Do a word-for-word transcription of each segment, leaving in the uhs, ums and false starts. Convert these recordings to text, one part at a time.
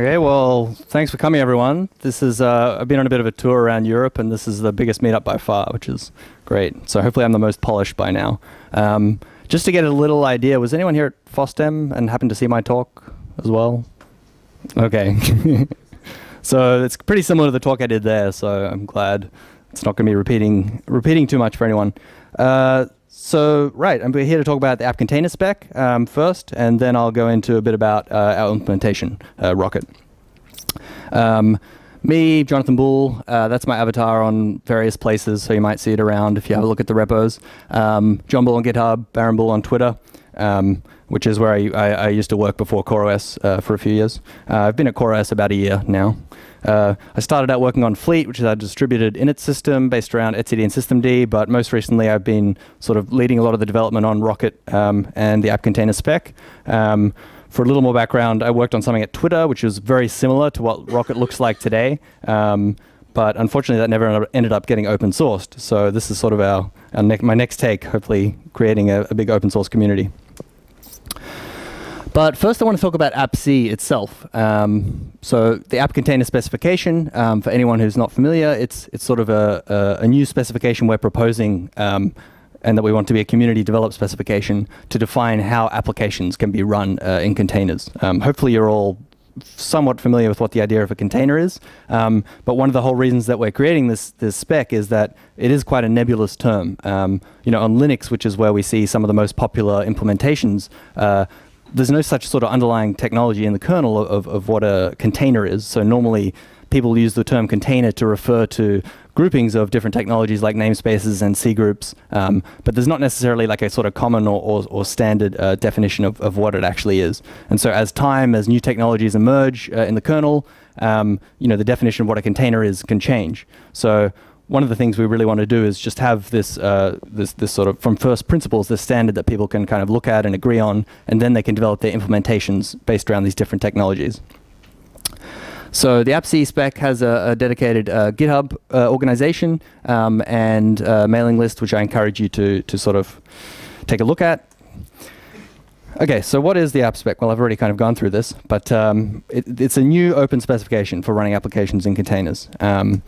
Okay, well, thanks for coming, everyone. This is, uh, I've been on a bit of a tour around Europe, and this is the biggest meetup by far, which is great. So hopefully I'm the most polished by now. Um, just to get a little idea, was anyone here at FOSDEM and happened to see my talk as well? Okay. So it's pretty similar to the talk I did there, so I'm glad it's not going to be repeating, repeating too much for anyone. Uh, So, right, and we're here to talk about the App Container Spec um, first, and then I'll go into a bit about uh, our implementation, uh, Rocket. Um, me, Jonathan Boulle, uh, that's my avatar on various places, so you might see it around if you have a look at the repos. Um, John Boulle on GitHub, Baron Boulle on Twitter, um, which is where I, I, I used to work before CoreOS uh, for a few years. Uh, I've been at CoreOS about a year now. Uh, I started out working on Fleet, which is our distributed init system based around etcd and systemd, but most recently I've been sort of leading a lot of the development on Rocket um, and the App Container Spec. Um, for a little more background, I worked on something at Twitter, which is very similar to what Rocket looks like today, um, but unfortunately that never ended up getting open sourced. So this is sort of our, our ne my next take, hopefully creating a, a big open source community. But first I want to talk about app C itself. Um, so the App Container Specification, um, for anyone who's not familiar, it's, it's sort of a, a, a new specification we're proposing um, and that we want to be a community developed specification to define how applications can be run uh, in containers. Um, hopefully you're all somewhat familiar with what the idea of a container is, um, but one of the whole reasons that we're creating this this spec is that it is quite a nebulous term. Um, you know, on Linux, which is where we see some of the most popular implementations, uh, there's no such sort of underlying technology in the kernel of, of what a container is. So normally people use the term container to refer to groupings of different technologies like namespaces and cgroups, um, but there's not necessarily like a sort of common or, or, or standard uh, definition of, of what it actually is. And so as time, as new technologies emerge uh, in the kernel, um, you know, the definition of what a container is can change. So one of the things we really want to do is just have this, uh, this, this sort of from first principles, this standard that people can kind of look at and agree on, and then they can develop their implementations based around these different technologies. So the app C spec has a, a dedicated uh, GitHub uh, organization um, and a mailing list, which I encourage you to, to sort of take a look at. Okay, so what is the app spec? Well, I've already kind of gone through this, but um, it, it's a new open specification for running applications in containers. Um,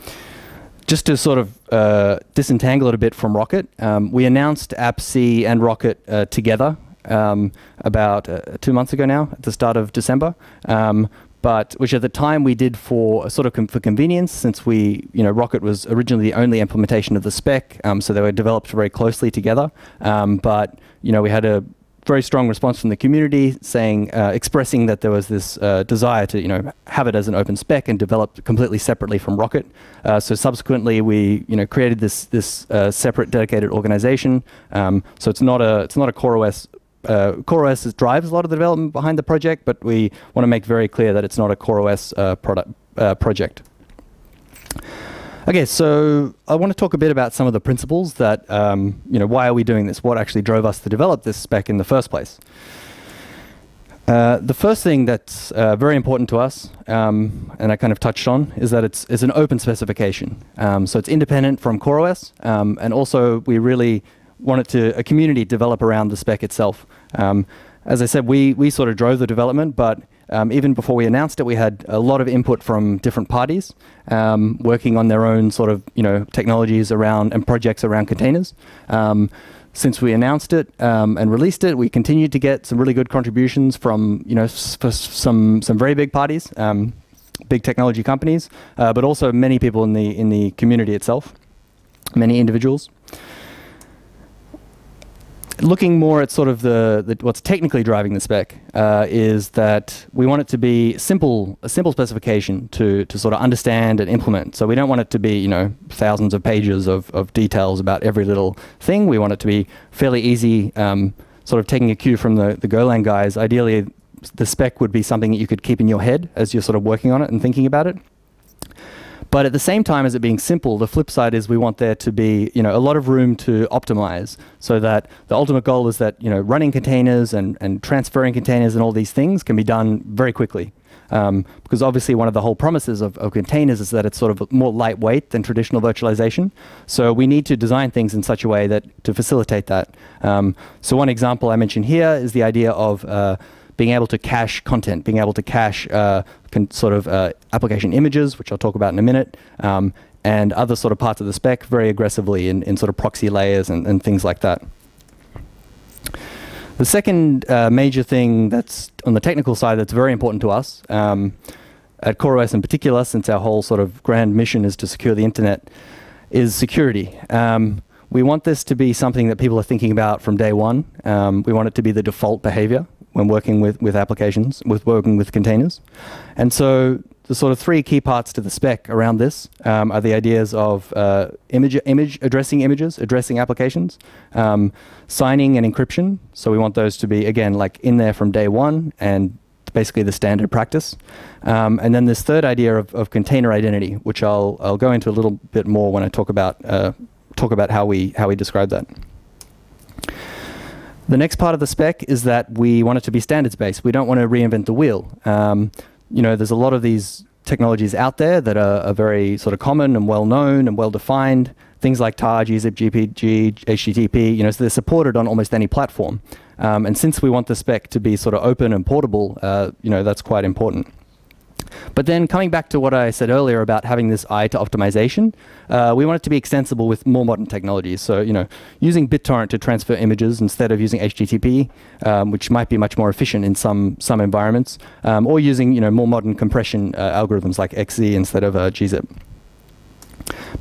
Just to sort of uh, disentangle it a bit from Rocket, um, we announced app C and Rocket uh, together um, about uh, two months ago now, at the start of December. Um, but which at the time we did for sort of com for convenience, since we, you know, Rocket was originally the only implementation of the spec, um, so they were developed very closely together. Um, but you know, we had a very strong response from the community, saying, uh, expressing that there was this uh, desire to, you know, have it as an open spec and developed completely separately from Rocket. Uh, so subsequently, we, you know, created this this uh, separate dedicated organization. Um, so it's not a it's not a CoreOS. Uh, CoreOS drives a lot of the development behind the project, but we want to make very clear that it's not a CoreOS uh, product uh, project. Okay, so I want to talk a bit about some of the principles that, um, you know, why are we doing this? What actually drove us to develop this spec in the first place? Uh, the first thing that's uh, very important to us, um, and I kind of touched on, is that it's, it's an open specification. Um, so it's independent from CoreOS, um, and also we really wanted to, a community develop around the spec itself. Um, as I said, we, we sort of drove the development, but Um, even before we announced it, we had a lot of input from different parties um, working on their own sort of, you know, technologies around and projects around containers. Um, since we announced it um, and released it, we continued to get some really good contributions from, you know, s some some very big parties, um, big technology companies, uh, but also many people in the in the community itself, many individuals. Looking more at sort of the, the what's technically driving the spec uh, is that we want it to be simple, a simple specification to to sort of understand and implement. So we don't want it to be, you know, thousands of pages of, of details about every little thing. We want it to be fairly easy, um, sort of taking a cue from the, the Golang guys. Ideally, the spec would be something that you could keep in your head as you're sort of working on it and thinking about it. But at the same time as it being simple, the flip side is we want there to be, you know, a lot of room to optimize, so that the ultimate goal is that, you know, running containers and, and transferring containers and all these things can be done very quickly. Um, because obviously one of the whole promises of, of containers is that it's sort of more lightweight than traditional virtualization. So we need to design things in such a way that to facilitate that. Um, so one example I mentioned here is the idea of uh, being able to cache content, being able to cache uh, con sort of uh, application images, which I'll talk about in a minute, um, and other sort of parts of the spec very aggressively in, in sort of proxy layers and, and things like that. The second uh, major thing that's on the technical side that's very important to us, um, at CoreOS in particular, since our whole sort of grand mission is to secure the internet, is security. Um, we want this to be something that people are thinking about from day one. Um, we want it to be the default behavior when working with, with applications, with working with containers. And so the sort of three key parts to the spec around this um, are the ideas of uh, image, image addressing images, addressing applications, um, signing and encryption. So we want those to be, again, like in there from day one and basically the standard practice. Um, and then this third idea of, of container identity, which I'll, I'll go into a little bit more when I talk about, uh, talk about how we, how we describe that. The next part of the spec is that we want it to be standards-based. We don't want to reinvent the wheel. Um, you know, there's a lot of these technologies out there that are, are very sort of common and well-known and well-defined. Things like TAR, G zip, G P G, H T T P, you know, so they're supported on almost any platform. Um, and since we want the spec to be sort of open and portable, uh, you know, that's quite important. But then coming back to what I said earlier about having this eye to optimization, uh, we want it to be extensible with more modern technologies. So, you know, using BitTorrent to transfer images instead of using H T T P, um, which might be much more efficient in some, some environments, um, or using, you know, more modern compression uh, algorithms like X Z instead of uh, G zip.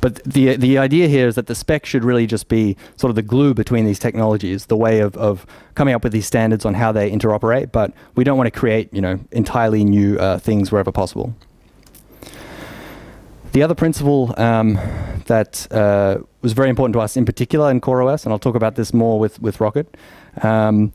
But the, the idea here is that the spec should really just be sort of the glue between these technologies, the way of, of coming up with these standards on how they interoperate, but we don't want to create, you know, entirely new uh, things wherever possible. The other principle um, that uh, was very important to us in particular in CoreOS, and I'll talk about this more with, with Rocket, um,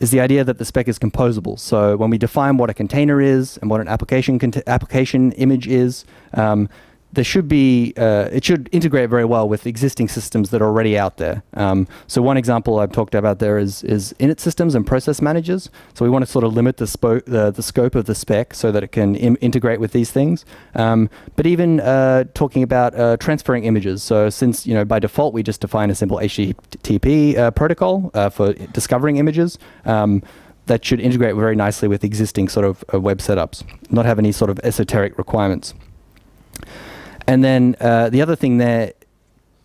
is the idea that the spec is composable. So when we define what a container is and what an application, application image is, um, there should be, uh, it should integrate very well with existing systems that are already out there. Um, so one example I've talked about there is, is init systems and process managers. So we want to sort of limit the, the, the scope of the spec so that it can im integrate with these things. Um, but even uh, talking about uh, transferring images. So since, you know, by default we just define a simple H T T P uh, protocol uh, for discovering images, um, that should integrate very nicely with existing sort of uh, web setups, not have any sort of esoteric requirements. And then uh, the other thing there,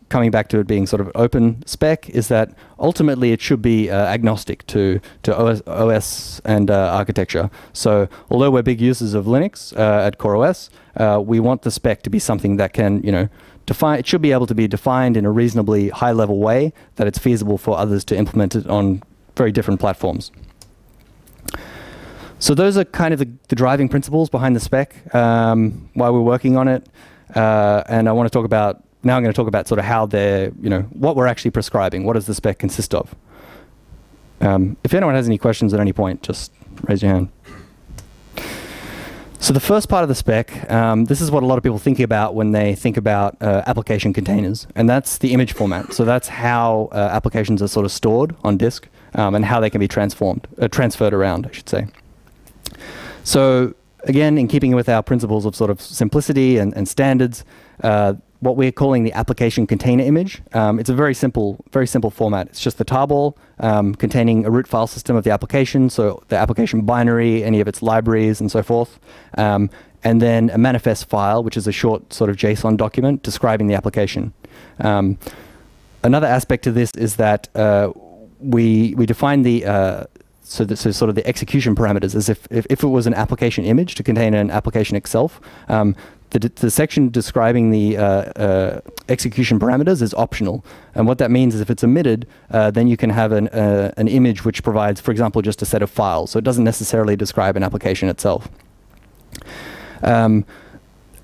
coming back to it being sort of open spec, is that ultimately it should be uh, agnostic to, to O S, O S and uh, architecture. So although we're big users of Linux uh, at CoreOS, uh, we want the spec to be something that can, you know, define, it should be able to be defined in a reasonably high level way that it's feasible for others to implement it on very different platforms. So those are kind of the, the driving principles behind the spec, um, why we're working on it. Uh, and I want to talk about, now I'm going to talk about sort of how they're, you know, what we're actually prescribing. What does the spec consist of? Um, if anyone has any questions at any point, just raise your hand. So the first part of the spec, um, this is what a lot of people think about when they think about uh, application containers, and that's the image format. So that's how uh, applications are sort of stored on disk um, and how they can be transformed, uh, transferred around, I should say. So again, in keeping with our principles of sort of simplicity and, and standards, uh, what we're calling the application container image, um, it's a very simple, very simple format. It's just the tarball um, containing a root file system of the application, so the application binary, any of its libraries, and so forth, um, and then a manifest file, which is a short sort of JSON document describing the application. Um, another aspect to this is that uh, we we define the uh, So, this is sort of the execution parameters, as if, if, if it was an application image to contain an application itself. Um, the, the section describing the uh, uh, execution parameters is optional. And what that means is if it's omitted, uh, then you can have an, uh, an image which provides, for example, just a set of files. So it doesn't necessarily describe an application itself. Um,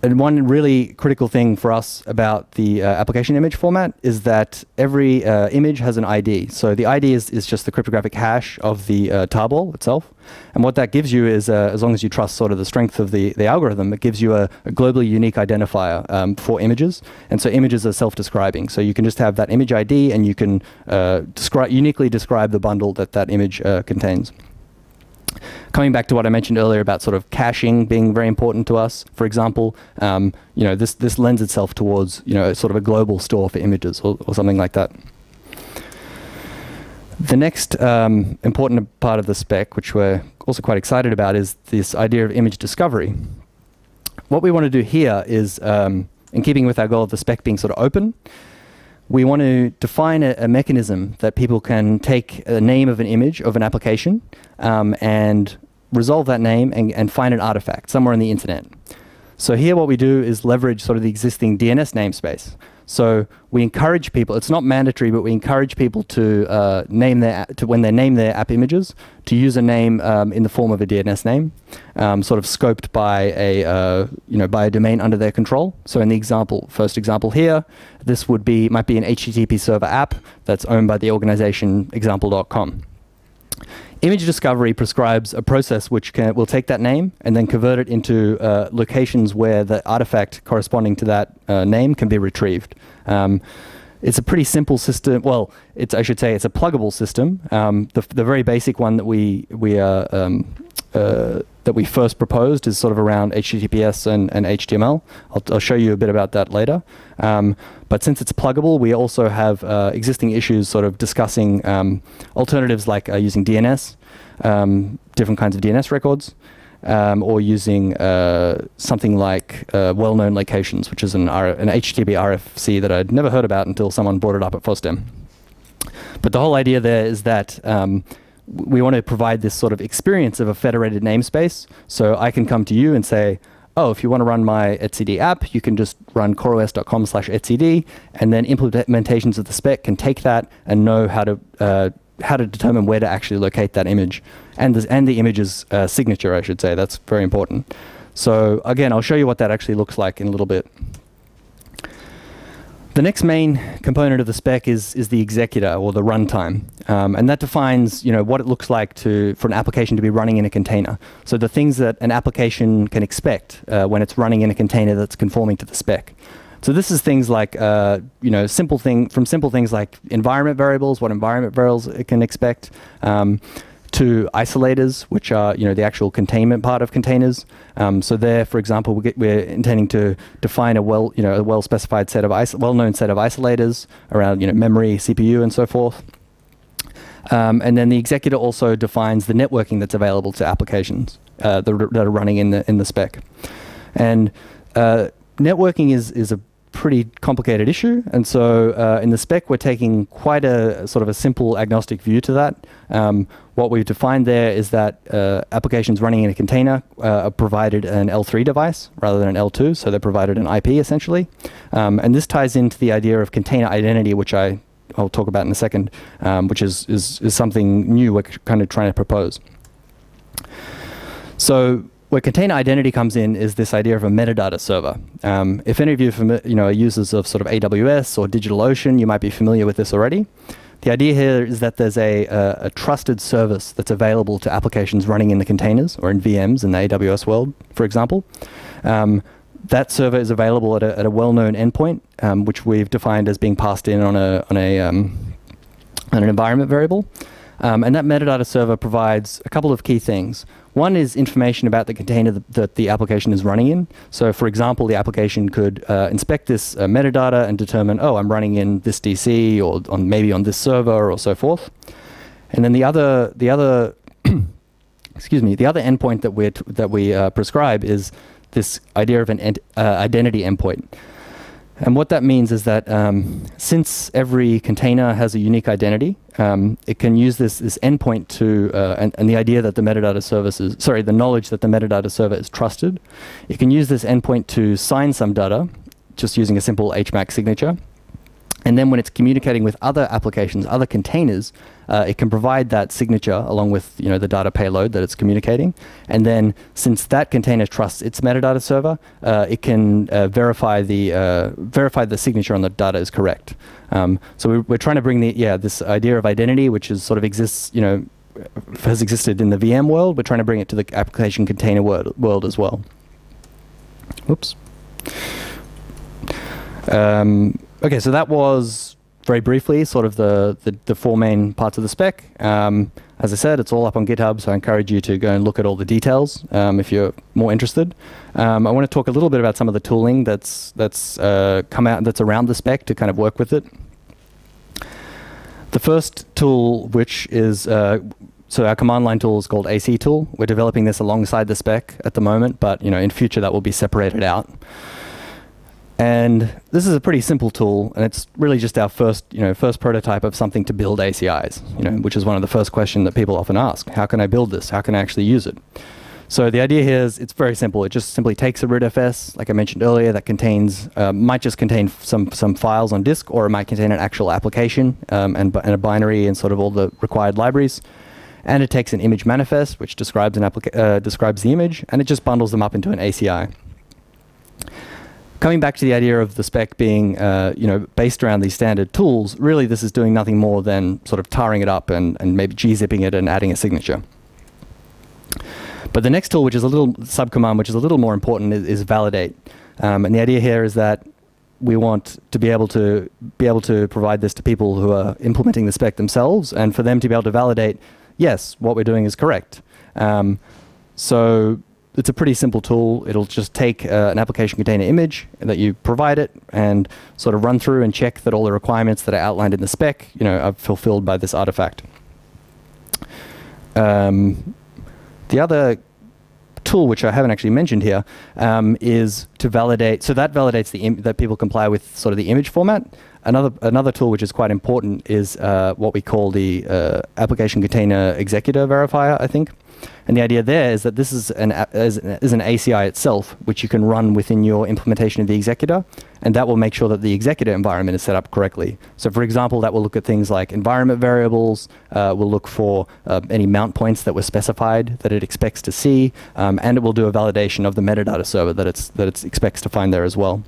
And one really critical thing for us about the uh, application image format is that every uh, image has an I D. So the I D is, is just the cryptographic hash of the uh, tarball itself. And what that gives you is, uh, as long as you trust sort of the strength of the, the algorithm, it gives you a, a globally unique identifier um, for images. And so images are self-describing. So you can just have that image I D and you can uh, descri- uniquely describe the bundle that that image uh, contains. Coming back to what I mentioned earlier about sort of caching being very important to us, for example, um, you know, this, this lends itself towards, you know, sort of a global store for images or, or something like that. The next um, important part of the spec, which we're also quite excited about is this idea of image discovery. What we want to do here is, um, in keeping with our goal of the spec being sort of open, we want to define a, a mechanism that people can take a name of an image of an application um, and resolve that name and, and find an artifact somewhere on the internet. So here what we do is leverage sort of the existing D N S namespace. So we encourage people, it's not mandatory, but we encourage people to uh, name their, to, when they name their app images, to use a name um, in the form of a D N S name, um, sort of scoped by a, uh, you know, by a domain under their control. So in the example, first example here, this would be, might be an H T T P server app that's owned by the organization example dot com. Image discovery prescribes a process which can, will take that name and then convert it into uh, locations where the artifact corresponding to that uh, name can be retrieved. Um, it's a pretty simple system. Well, it's, I should say it's a pluggable system. Um, the, the very basic one that we, we, uh, um, uh, that we first proposed is sort of around H T T P S and, and H T M L. I'll, I'll show you a bit about that later. Um, but since it's pluggable, we also have uh, existing issues sort of discussing um, alternatives like uh, using D N S, um, different kinds of D N S records, um, or using uh, something like uh, well-known locations, which is an, an H T T P R F C that I'd never heard about until someone brought it up at FOSDEM. But the whole idea there is that um, we want to provide this sort of experience of a federated namespace. So I can come to you and say, oh, if you want to run my etcd app, you can just run core O S dot com slash etcd, and then implementations of the spec can take that and know how to uh, how to determine where to actually locate that image and, this, and the image's uh, signature, I should say. That's very important. So again, I'll show you what that actually looks like in a little bit. The next main component of the spec is, is the executor, or the runtime, um, and that defines, you know, what it looks like to, for an application to be running in a container. So the things that an application can expect uh, when it's running in a container that's conforming to the spec. So this is things like, uh, you know, simple thing, from simple things like environment variables, what environment variables it can expect, um, to isolators, which are, you know, the actual containment part of containers. Um, so there, for example, we get, we're intending to define a well, you know, a well-specified set of well-known set of isolators around, you know, memory, C P U, and so forth. Um, and then the executor also defines the networking that's available to applications uh, that, that are running in the in the spec. And uh, networking is is a pretty complicated issue, and so uh, in the spec we're taking quite a sort of a simple agnostic view to that. Um, what we've defined there is that uh, applications running in a container uh, are provided an L three device rather than an L two, so they're provided an I P essentially. Um, and this ties into the idea of container identity, which I, I'll talk about in a second, um, which is, is, is something new we're kind of trying to propose. So where container identity comes in is this idea of a metadata server. Um, if any of you, you know, are users of sort of A W S or DigitalOcean, you might be familiar with this already. The idea here is that there's a, a, a trusted service that's available to applications running in the containers or in V Ms in the A W S world, for example. Um, that server is available at a, at a well-known endpoint, um, which we've defined as being passed in on a on a um, on an environment variable. Um, and that metadata server provides a couple of key things. One is information about the container th that the application is running in. So for example, the application could uh, inspect this uh, metadata and determine, oh, I'm running in this D C or on maybe on this server or so forth. And then the other, the other excuse me, the other endpoint that, we're t that we uh, prescribe is this idea of an ent uh, identity endpoint. And what that means is that um, since every container has a unique identity, um, it can use this, this endpoint to, uh, and, and the idea that the metadata service is, sorry, the knowledge that the metadata server is trusted, it can use this endpoint to sign some data, just using a simple H MAC signature. And then when it's communicating with other applications, other containers, uh, it can provide that signature along with, you know, the data payload that it's communicating. And then since that container trusts its metadata server, uh, it can uh, verify the uh, verify the signature on the data is correct. Um, so we're, we're trying to bring the yeah this idea of identity, which is sort of exists, you know, has existed in the V M world. We're trying to bring it to the application container world, world as well. Whoops. Um, Okay, so that was, very briefly, sort of the, the, the four main parts of the spec. Um, as I said, it's all up on GitHub, so I encourage you to go and look at all the details um, if you're more interested. Um, I want to talk a little bit about some of the tooling that's, that's uh, come out, that's around the spec to kind of work with it. The first tool, which is uh, So our command line tool is called A C tool. We're developing this alongside the spec at the moment, but you know, in future that will be separated out. And this is a pretty simple tool, and it's really just our first, you know, first prototype of something to build A C Is, you know, which is one of the first questions that people often ask. How can I build this? How can I actually use it? So the idea here is it's very simple. It just simply takes a rootfs, like I mentioned earlier, that contains, uh, might just contain some, some files on disk, or it might contain an actual application um, and, and a binary and sort of all the required libraries. And it takes an image manifest, which describes, an applica uh, describes the image, and it just bundles them up into an A C I. Coming back to the idea of the spec being uh, you know, based around these standard tools, really this is doing nothing more than sort of tarring it up and, and maybe gzipping it and adding a signature. But the next tool, which is a little subcommand, which is a little more important, is, is validate. Um, and the idea here is that we want to be able to be able to provide this to people who are implementing the spec themselves, and for them to be able to validate, yes, what we're doing is correct. Um, so it's a pretty simple tool. It'll just take uh, an application container image that you provide it and sort of run through and check that all the requirements that are outlined in the spec, you know, are fulfilled by this artifact. Um, the other tool, which I haven't actually mentioned here, um, is to validate. So that validates the im that people comply with sort of the image format. Another, another tool which is quite important is uh, what we call the uh, application container executor verifier, I think. And the idea there is that this is an, uh, is, is an A C I itself, which you can run within your implementation of the executor, and that will make sure that the executor environment is set up correctly. So for example, that will look at things like environment variables, uh, will look for uh, any mount points that were specified that it expects to see, um, and it will do a validation of the metadata server that it's, that it expects to find there as well.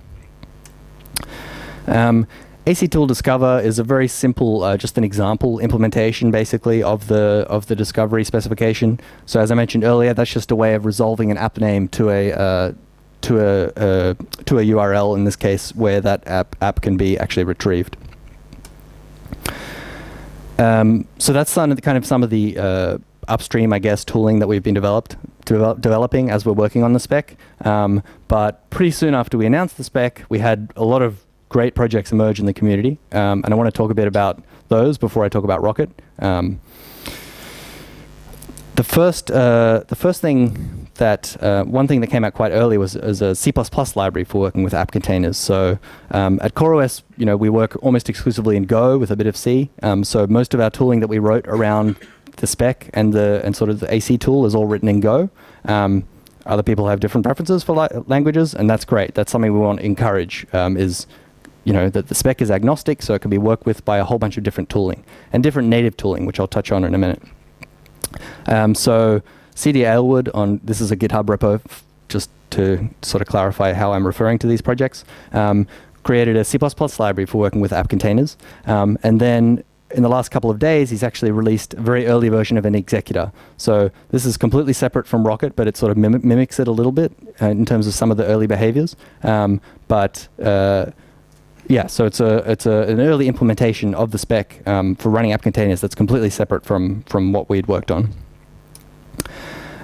Um, A C tool discover is a very simple, uh, just an example implementation basically of the of the discovery specification. So as I mentioned earlier, that's just a way of resolving an app name to a uh, to a uh, to a U R L in this case, where that app app can be actually retrieved. Um, so that's some of the kind of some of the uh, upstream, I guess, tooling that we've been developed develop, developing as we're working on the spec. Um, but pretty soon after we announced the spec, we had a lot of great projects emerge in the community, um, and I want to talk a bit about those before I talk about Rocket. Um, the first, uh, the first thing that uh, one thing that came out quite early was, was a C plus plus library for working with app containers. So um, at CoreOS, you know, we work almost exclusively in Go with a bit of C. Um, so most of our tooling that we wrote around the spec and the and sort of the A C tool is all written in Go. Um, other people have different preferences for li languages, and that's great. That's something we want to encourage. Um, is You know, that the spec is agnostic, so it can be worked with by a whole bunch of different tooling and different native tooling, which I'll touch on in a minute. Um, so C D Aylward on, this is a GitHub repo, just to sort of clarify how I'm referring to these projects, um, created a C plus plus library for working with app containers. Um, and then in the last couple of days, he's actually released a very early version of an executor. So this is completely separate from Rocket, but it sort of mim mimics it a little bit uh, in terms of some of the early behaviors. Um, but uh, Yeah, so it's a it's a, an early implementation of the spec um, for running app containers that's completely separate from from what we'd worked on.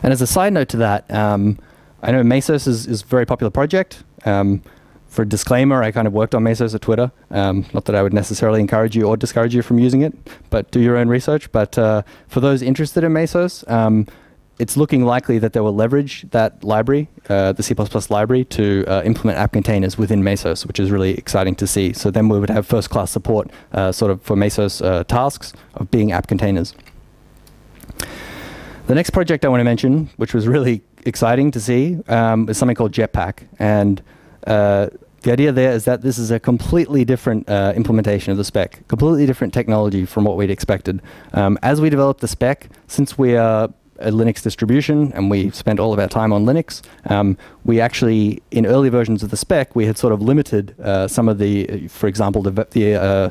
And as a side note to that, um, I know Mesos is, is a very popular project. Um, for disclaimer, I kind of worked on Mesos at Twitter. Um, not that I would necessarily encourage you or discourage you from using it, but do your own research. But uh, for those interested in Mesos, um, it's looking likely that they will leverage that library, uh, the C plus plus library, to uh, implement app containers within Mesos, which is really exciting to see. So then we would have first-class support uh, sort of for Mesos uh, tasks of being app containers. The next project I want to mention, which was really exciting to see, um, is something called Jetpack. And uh, the idea there is that this is a completely different uh, implementation of the spec, completely different technology from what we'd expected. Um, as we developed the spec, since we are a Linux distribution, and we spent all of our time on Linux. Um, we actually, in early versions of the spec, we had sort of limited uh, some of the, uh, for example, the the, uh,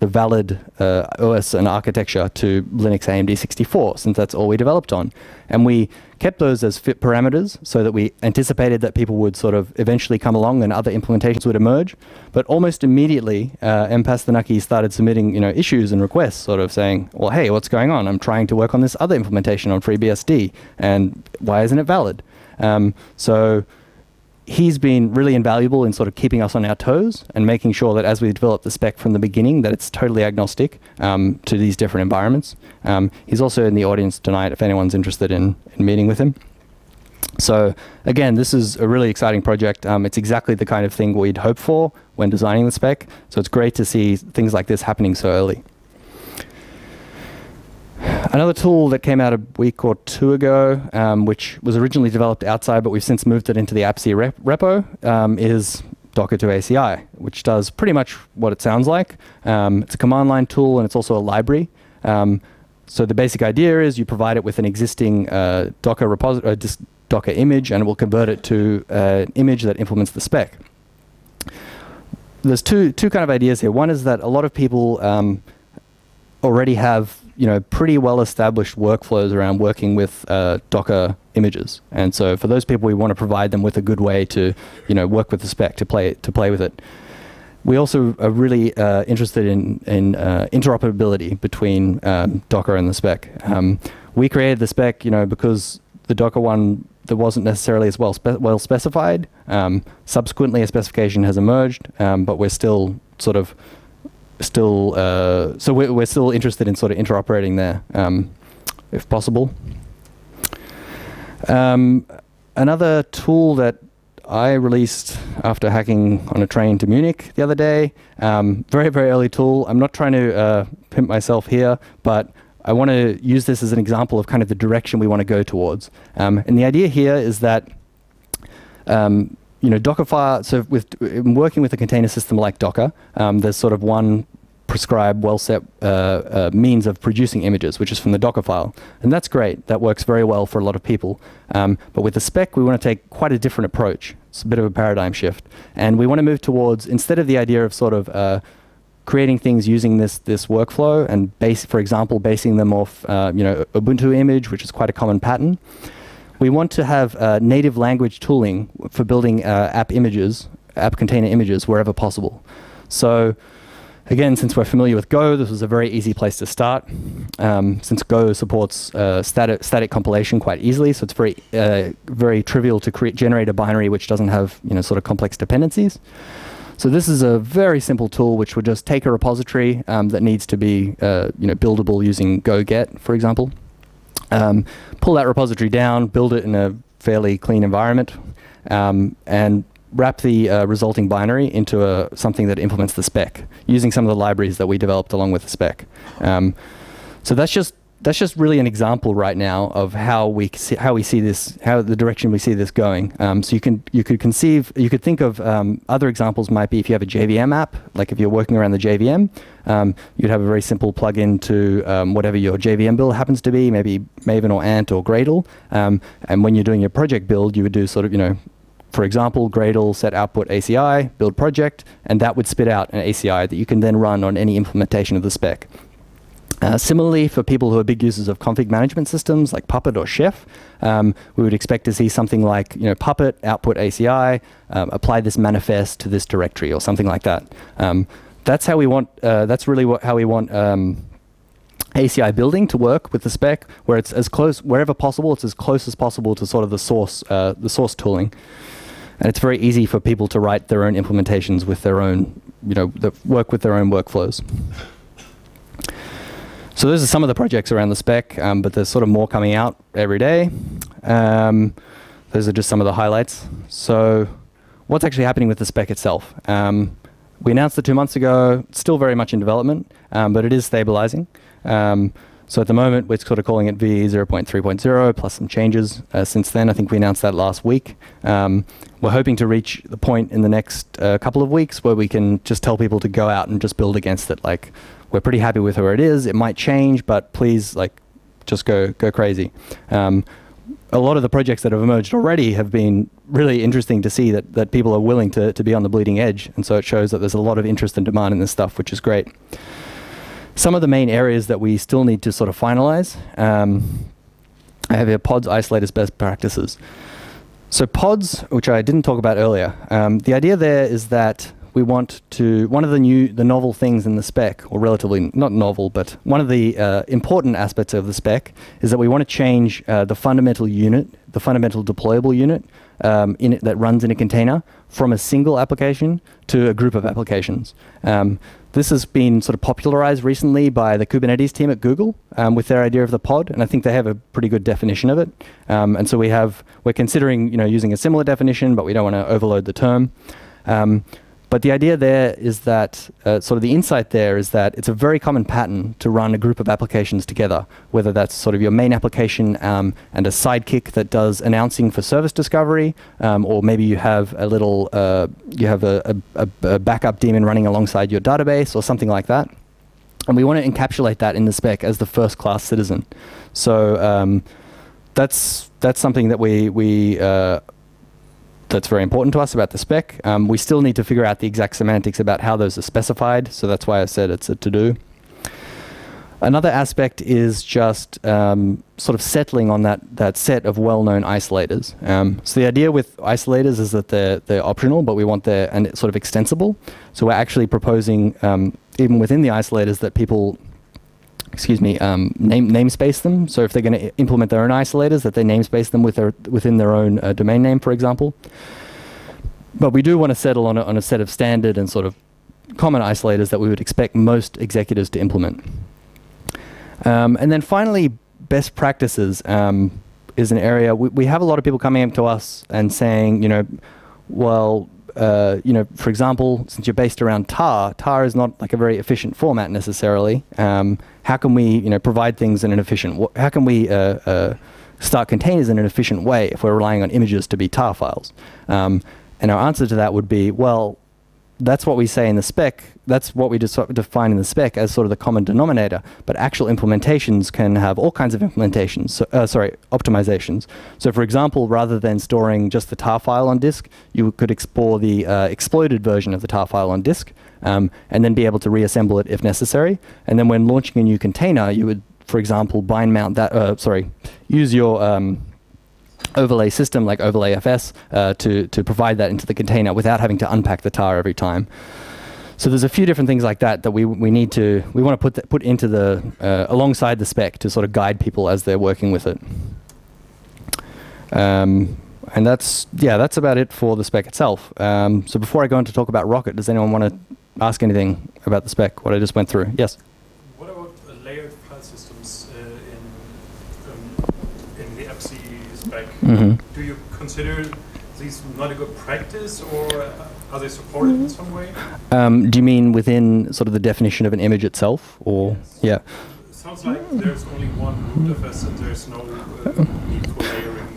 the valid uh, O S and architecture to Linux A M D sixty-four, since that's all we developed on. And we kept those as fit parameters so that we anticipated that people would sort of eventually come along and other implementations would emerge. But almost immediately, uh, M P A S Thanaki started submitting you know, issues and requests, sort of saying, well, hey, what's going on? I'm trying to work on this other implementation on FreeBSD, and why isn't it valid? Um, so he's been really invaluable in sort of keeping us on our toes and making sure that as we develop the spec from the beginning, that it's totally agnostic um, to these different environments. Um, he's also in the audience tonight if anyone's interested in, in meeting with him. So again, this is a really exciting project. Um, it's exactly the kind of thing we'd hope for when designing the spec. So it's great to see things like this happening so early. Another tool that came out a week or two ago, um, which was originally developed outside, but we've since moved it into the A P C rep repo, um, is Docker two A C I, which does pretty much what it sounds like. Um, it's a command line tool, and it's also a library. Um, so the basic idea is you provide it with an existing uh, Docker repository, uh, Docker image, and it will convert it to an image that implements the spec. There's two two kind of ideas here. One is that a lot of people um, already have you know pretty well established workflows around working with uh, Docker images, and so for those people, we want to provide them with a good way to you know work with the spec, to play to play with it. We also are really uh, interested in in uh, interoperability between um, Docker and the spec. Um, we created the spec, you know, because the Docker one that wasn't necessarily as well spe well specified. Um, subsequently, a specification has emerged, um, but we're still sort of still uh, so we're, we're still interested in sort of interoperating there, um, if possible. Um, another tool that I released after hacking on a train to Munich the other day, um, very very early tool. I'm not trying to uh, pimp myself here, but I want to use this as an example of kind of the direction we want to go towards. Um, and the idea here is that, um, you know, Dockerfile, so with, in working with a container system like Docker, um, there's sort of one prescribed, well-set uh, uh, means of producing images, which is from the Docker file. And that's great. That works very well for a lot of people. Um, but with the spec, we want to take quite a different approach. It's a bit of a paradigm shift. And we want to move towards, instead of the idea of sort of uh, creating things using this this workflow and base, for example, basing them off uh, you know Ubuntu image, which is quite a common pattern. We want to have uh, native language tooling for building uh, app images, app container images wherever possible. So again, since we're familiar with Go, this was a very easy place to start. Um, since Go supports uh, static static compilation quite easily, so it's very uh, very trivial to create generate a binary which doesn't have you know sort of complex dependencies. So this is a very simple tool which would just take a repository um, that needs to be uh, you know, buildable using go-get, for example, um, pull that repository down, build it in a fairly clean environment, um, and wrap the uh, resulting binary into a, something that implements the spec using some of the libraries that we developed along with the spec. Um, so that's just that's just really an example right now of how we see, how we see this, how the direction we see this going. Um, so you can you could conceive, you could think of um, other examples might be if you have a J V M app, like if you're working around the J V M, um, you'd have a very simple plugin to um, whatever your J V M build happens to be, maybe Maven or Ant or Gradle. Um, and when you're doing your project build, you would do sort of you know, for example, Gradle set output A C I build project, and that would spit out an A C I that you can then run on any implementation of the spec. Uh, similarly, for people who are big users of config management systems like Puppet or Chef, um, we would expect to see something like you know, Puppet output A C I, um, apply this manifest to this directory or something like that. Um, that's how we want. Uh, that's really what, how we want um, A C I building to work with the spec, where it's as close, wherever possible, it's as close as possible to sort of the source, uh, the source tooling. And it's very easy for people to write their own implementations with their own, you know, that work with their own workflows. So those are some of the projects around the spec, um, but there's sort of more coming out every day. Um, those are just some of the highlights. So what's actually happening with the spec itself? Um, we announced it two months ago, it's still very much in development, um, but it is stabilizing. Um, so at the moment, we're sort of calling it V zero point three point zero plus some changes uh, since then. I think we announced that last week. Um, we're hoping to reach the point in the next uh, couple of weeks where we can just tell people to go out and just build against it. Like, we're pretty happy with where it is. It might change, but please, like, just go go crazy. Um, a lot of the projects that have emerged already have been really interesting to see that that people are willing to to be on the bleeding edge, and so it shows that there's a lot of interest and demand in this stuff, which is great. Some of the main areas that we still need to sort of finalize. Um, I have here pods, isolators, best practices. So pods, which I didn't talk about earlier. Um, the idea there is that we want to, one of the new, the novel things in the spec, or relatively not novel, but one of the uh, important aspects of the spec is that we want to change uh, the fundamental unit, the fundamental deployable unit um, in it that runs in a container from a single application to a group of applications. Um, This has been sort of popularized recently by the Kubernetes team at Google um, with their idea of the pod, and I think they have a pretty good definition of it. Um, and so we have, we're considering, you know, using a similar definition, but we don't want to overload the term. Um, but the idea there is that, uh, sort of the insight there is that it's a very common pattern to run a group of applications together, whether that's sort of your main application um, and a sidekick that does announcing for service discovery, um, or maybe you have a little, uh, you have a, a, a backup daemon running alongside your database or something like that. And we want to encapsulate that in the spec as the first class citizen. So um, that's, that's something that we, we uh, that's very important to us about the spec. Um, we still need to figure out the exact semantics about how those are specified, so that's why I said it's a to-do. Another aspect is just um, sort of settling on that, that set of well-known isolators. Um, so the idea with isolators is that they're, they're optional, but we want they're and it's sort of extensible. So we're actually proposing, um, even within the isolators, that people excuse me, um, name, namespace them. So if they're going to implement their own isolators, that they namespace them with their, within their own uh, domain name, for example. But we do want to settle on a, on a set of standard and sort of common isolators that we would expect most executors to implement. Um, and then finally, best practices um, is an area. We, we have a lot of people coming up to us and saying, you know, well, Uh, you know, for example, since you're based around tar, tar is not like a very efficient format necessarily. Um, how can we, you know, provide things in an efficient way? How can we uh, uh, start containers in an efficient way if we're relying on images to be tar files? Um, and our answer to that would be, well, that's what we say in the spec. That's what we define in the spec as sort of the common denominator. But actual implementations can have all kinds of implementations. So, uh, sorry, optimizations. So, for example, rather than storing just the tar file on disk, you could explore the uh, exploded version of the tar file on disk, um, and then be able to reassemble it if necessary. And then, when launching a new container, you would, for example, bind mount that. Uh, sorry, use your um, overlay system like OverlayFS uh, to, to provide that into the container without having to unpack the tar every time. So there's a few different things like that that we, we need to, we want to put, that, put into the, uh, alongside the spec to sort of guide people as they're working with it. Um, and that's, yeah, that's about it for the spec itself. Um, so before I go on to talk about Rocket, does anyone want to ask anything about the spec, what I just went through? Yes? What about uh, layered file systems uh, in, um, in the A C I? Mm-hmm. Do you consider these not a good practice, or are they supported in some way? Um, do you mean within sort of the definition of an image itself, or yes. Yeah? It sounds like there's only one root F S and there's no uh, need for layering.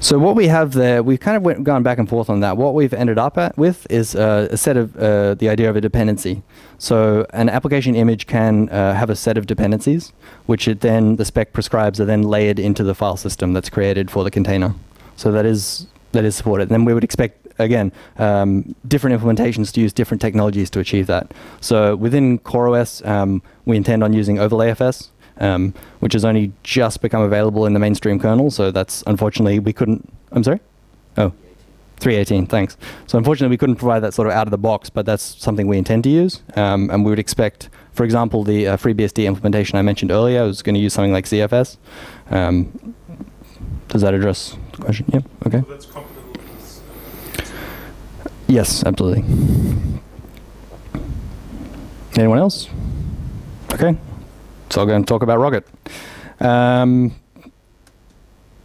So what we have there, we've kind of went, gone back and forth on that. What we've ended up at with is uh, a set of uh, the idea of a dependency. So an application image can uh, have a set of dependencies, which it then the spec prescribes are then layered into the file system that's created for the container. So that is that is supported. And then we would expect again um, different implementations to use different technologies to achieve that. So within CoreOS, um, we intend on using OverlayFS. Um, which has only just become available in the mainstream kernel, so that's unfortunately we couldn't. I'm sorry? Oh, three eighteen, thanks. So unfortunately we couldn't provide that sort of out of the box, but that's something we intend to use. Um, and we would expect, for example, the uh, FreeBSD implementation I mentioned earlier was going to use something like Z F S. Um, does that address the question? Yeah, okay. So that's compatible with this. Yes, absolutely. Anyone else? Okay. So I'll go and talk about Rocket. Um,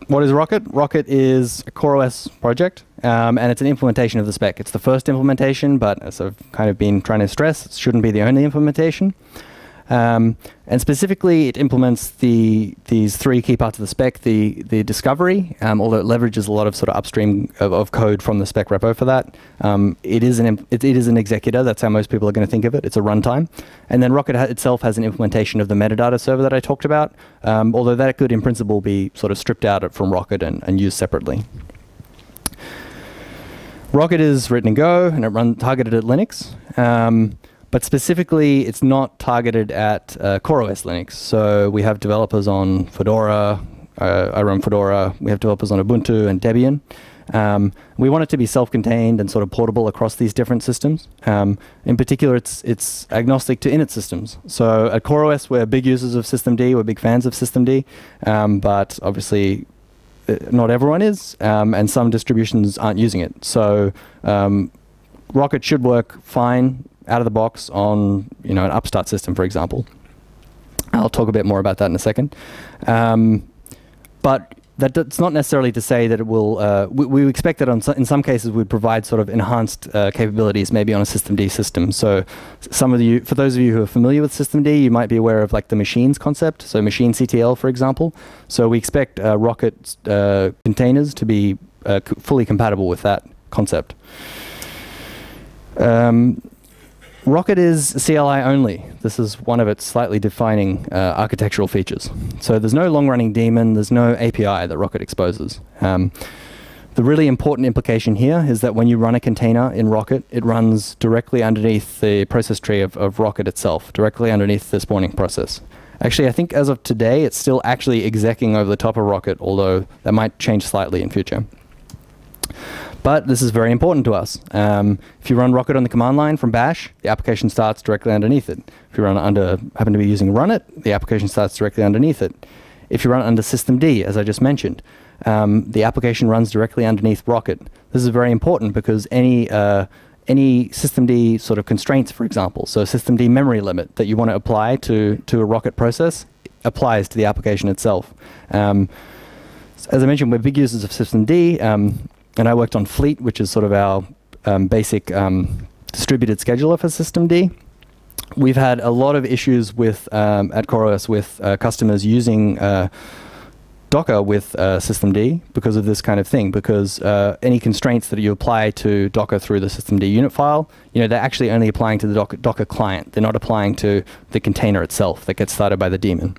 what is Rocket? Rocket is a CoreOS project, um, and it's an implementation of the spec. It's the first implementation, but as I've kind of been trying to stress, it shouldn't be the only implementation. Um, and specifically, it implements the these three key parts of the spec: the the discovery, um, although it leverages a lot of sort of upstream of, of code from the spec repo for that. Um, it is an it, it is an executor. That's how most people are going to think of it. It's a runtime. And then Rocket ha itself has an implementation of the metadata server that I talked about, um, although that could in principle be sort of stripped out from Rocket and, and used separately. Rocket is written in Go, and it runs targeted at Linux. Um, But specifically, it's not targeted at uh, CoreOS Linux. So we have developers on Fedora. Uh, I run Fedora. We have developers on Ubuntu and Debian. Um, we want it to be self-contained and sort of portable across these different systems. Um, in particular, it's, it's agnostic to init systems. So at CoreOS, we're big users of Systemd. We're big fans of Systemd, um, but obviously uh, not everyone is, um, and some distributions aren't using it. So um, Rocket should work fine out of the box on you know, an Upstart system, for example. I'll talk a bit more about that in a second. Um, but that's not necessarily to say that it will, uh, we, we expect that on so in some cases we'd provide sort of enhanced uh, capabilities maybe on a Systemd system. So some of you, for those of you who are familiar with Systemd, you might be aware of like the machines concept, so machine C T L, for example. So we expect uh, Rocket uh, containers to be uh, c fully compatible with that concept. Um, Rocket is C L I only. This is one of its slightly defining uh, architectural features. So there's no long-running daemon, there's no A P I that Rocket exposes. Um, the really important implication here is that when you run a container in Rocket, it runs directly underneath the process tree of, of Rocket itself, directly underneath the spawning process. Actually, I think as of today, it's still actually execing over the top of Rocket, although that might change slightly in future. But this is very important to us. Um, if you run Rocket on the command line from bash, the application starts directly underneath it. If you run under, happen to be using runit, the application starts directly underneath it. If you run under systemd, as I just mentioned, um, the application runs directly underneath Rocket. This is very important because any, uh, any systemd sort of constraints, for example, so systemd memory limit that you want to apply to, to a Rocket process applies to the application itself. Um, as I mentioned, we're big users of systemd. Um, And I worked on Fleet, which is sort of our um, basic um, distributed scheduler for Systemd. We've had a lot of issues with um, at CoreOS with uh, customers using uh, Docker with uh, Systemd because of this kind of thing. Because uh, any constraints that you apply to Docker through the Systemd unit file, you know, they're actually only applying to the Docker, Docker client. They're not applying to the container itself that gets started by the daemon.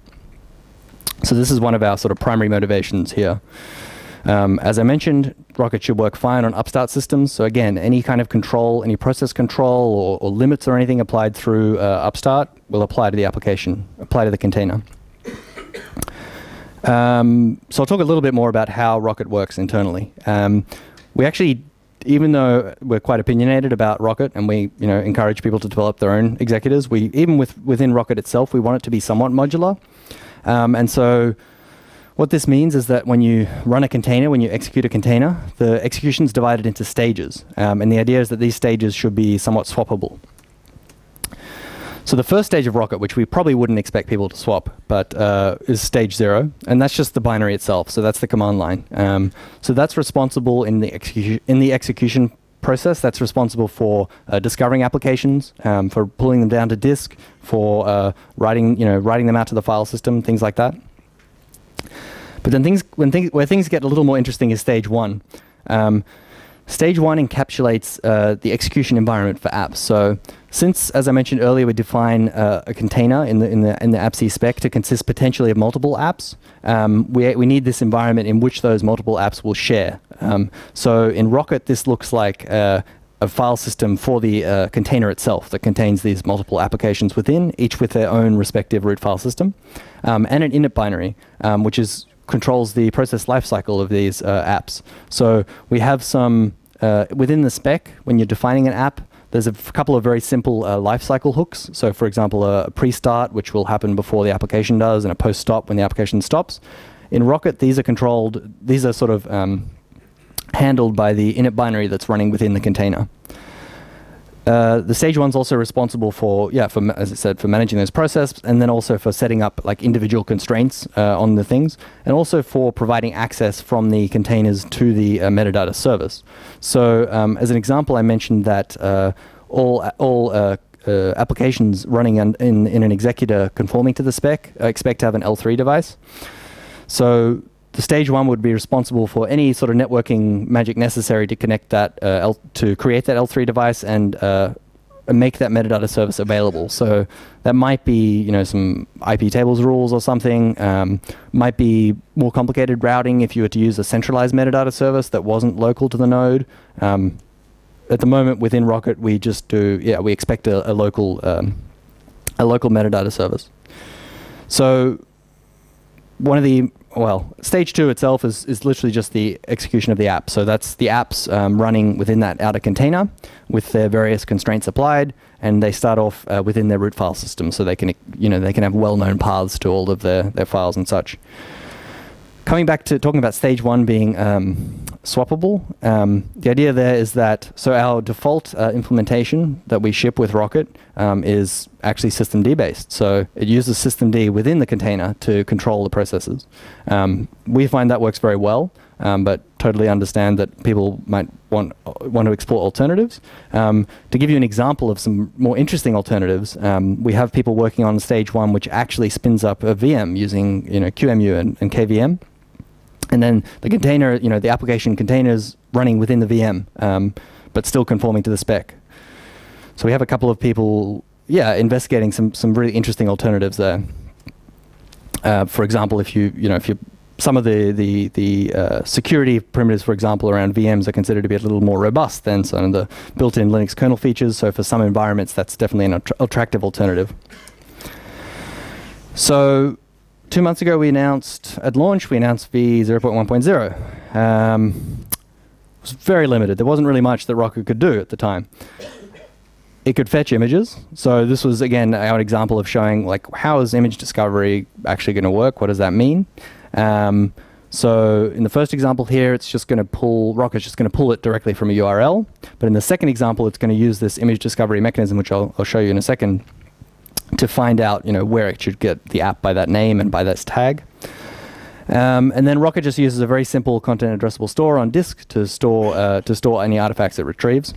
So this is one of our sort of primary motivations here. Um, as I mentioned, Rocket should work fine on Upstart systems. So again, any kind of control, any process control or, or limits or anything applied through uh, Upstart will apply to the application, apply to the container. Um, so I'll talk a little bit more about how Rocket works internally. Um, we actually, even though we're quite opinionated about Rocket and we you know, encourage people to develop their own executors, we, even with, within Rocket itself, we want it to be somewhat modular. Um, and so what this means is that when you run a container, when you execute a container, the execution is divided into stages. Um, and the idea is that these stages should be somewhat swappable. So the first stage of Rocket, which we probably wouldn't expect people to swap, but uh, is stage zero. And that's just the binary itself. So that's the command line. Um, so that's responsible in the, execu in the execution process. That's responsible for uh, discovering applications, um, for pulling them down to disk, for uh, writing, you know, writing them out to the file system, things like that. But then things, when things, where things get a little more interesting is stage one. Um, stage one encapsulates uh, the execution environment for apps. So since, as I mentioned earlier, we define uh, a container in the, in the, in the A P C spec to consist potentially of multiple apps, um, we, we need this environment in which those multiple apps will share. Um, so in Rocket, this looks like uh, a file system for the uh, container itself that contains these multiple applications within, each with their own respective root file system, um, and an init binary, um, which is controls the process lifecycle of these uh, apps. So we have some, uh, within the spec, when you're defining an app, there's a couple of very simple uh, lifecycle hooks. So for example, a pre-start, which will happen before the application does, and a post-stop when the application stops. In Rocket, these are controlled, these are sort of um, handled by the init binary that's running within the container. Uh, the stage one's also responsible for, yeah, for as I said, for managing those processes, and then also for setting up like individual constraints uh, on the things, and also for providing access from the containers to the uh, metadata service. So, um, as an example, I mentioned that uh, all all uh, uh, applications running in, in in an executor conforming to the spec uh, expect to have an L three device. So the stage one would be responsible for any sort of networking magic necessary to connect that uh, L to create that L three device and uh, make that metadata service available. So that might be, you know, some I P tables rules or something. Um, might be more complicated routing if you were to use a centralized metadata service that wasn't local to the node. Um, at the moment within Rocket, we just do yeah we expect a, a local um, a local metadata service. So one of the well, stage two itself is, is literally just the execution of the app. So that's the apps um, running within that outer container with their various constraints applied, and they start off uh, within their root file system, so they can, you know, they can have well-known paths to all of their, their files and such. Coming back to talking about stage one being um, swappable, um, the idea there is that, so our default uh, implementation that we ship with Rocket um, is actually Systemd based. So it uses Systemd within the container to control the processes. Um, we find that works very well, um, but totally understand that people might want, want to explore alternatives. Um, to give you an example of some more interesting alternatives, um, we have people working on stage one which actually spins up a V M using, you know, Q M U and, and K V M. And then the container, you know, the application containers running within the V M, um, but still conforming to the spec. So we have a couple of people, yeah, investigating some some really interesting alternatives there. Uh, for example, if you, you know, if you, some of the the the uh, security primitives, for example, around V Ms are considered to be a little more robust than some of the built-in Linux kernel features. So for some environments, that's definitely an att- attractive alternative. So. Two months ago, we announced, at launch, we announced V zero point one point zero. Um, it was very limited. There wasn't really much that Rocket could do at the time. It could fetch images. So this was, again, our example of showing, like, how is image discovery actually going to work? What does that mean? Um, so in the first example here, it's just going to pull, Rocket's just going to pull it directly from a U R L. But in the second example, it's going to use this image discovery mechanism, which I'll, I'll show you in a second, to find out, you know, where it should get the app by that name and by this tag. Um, and then Rocket just uses a very simple content addressable store on disk to store, uh, to store any artifacts it retrieves.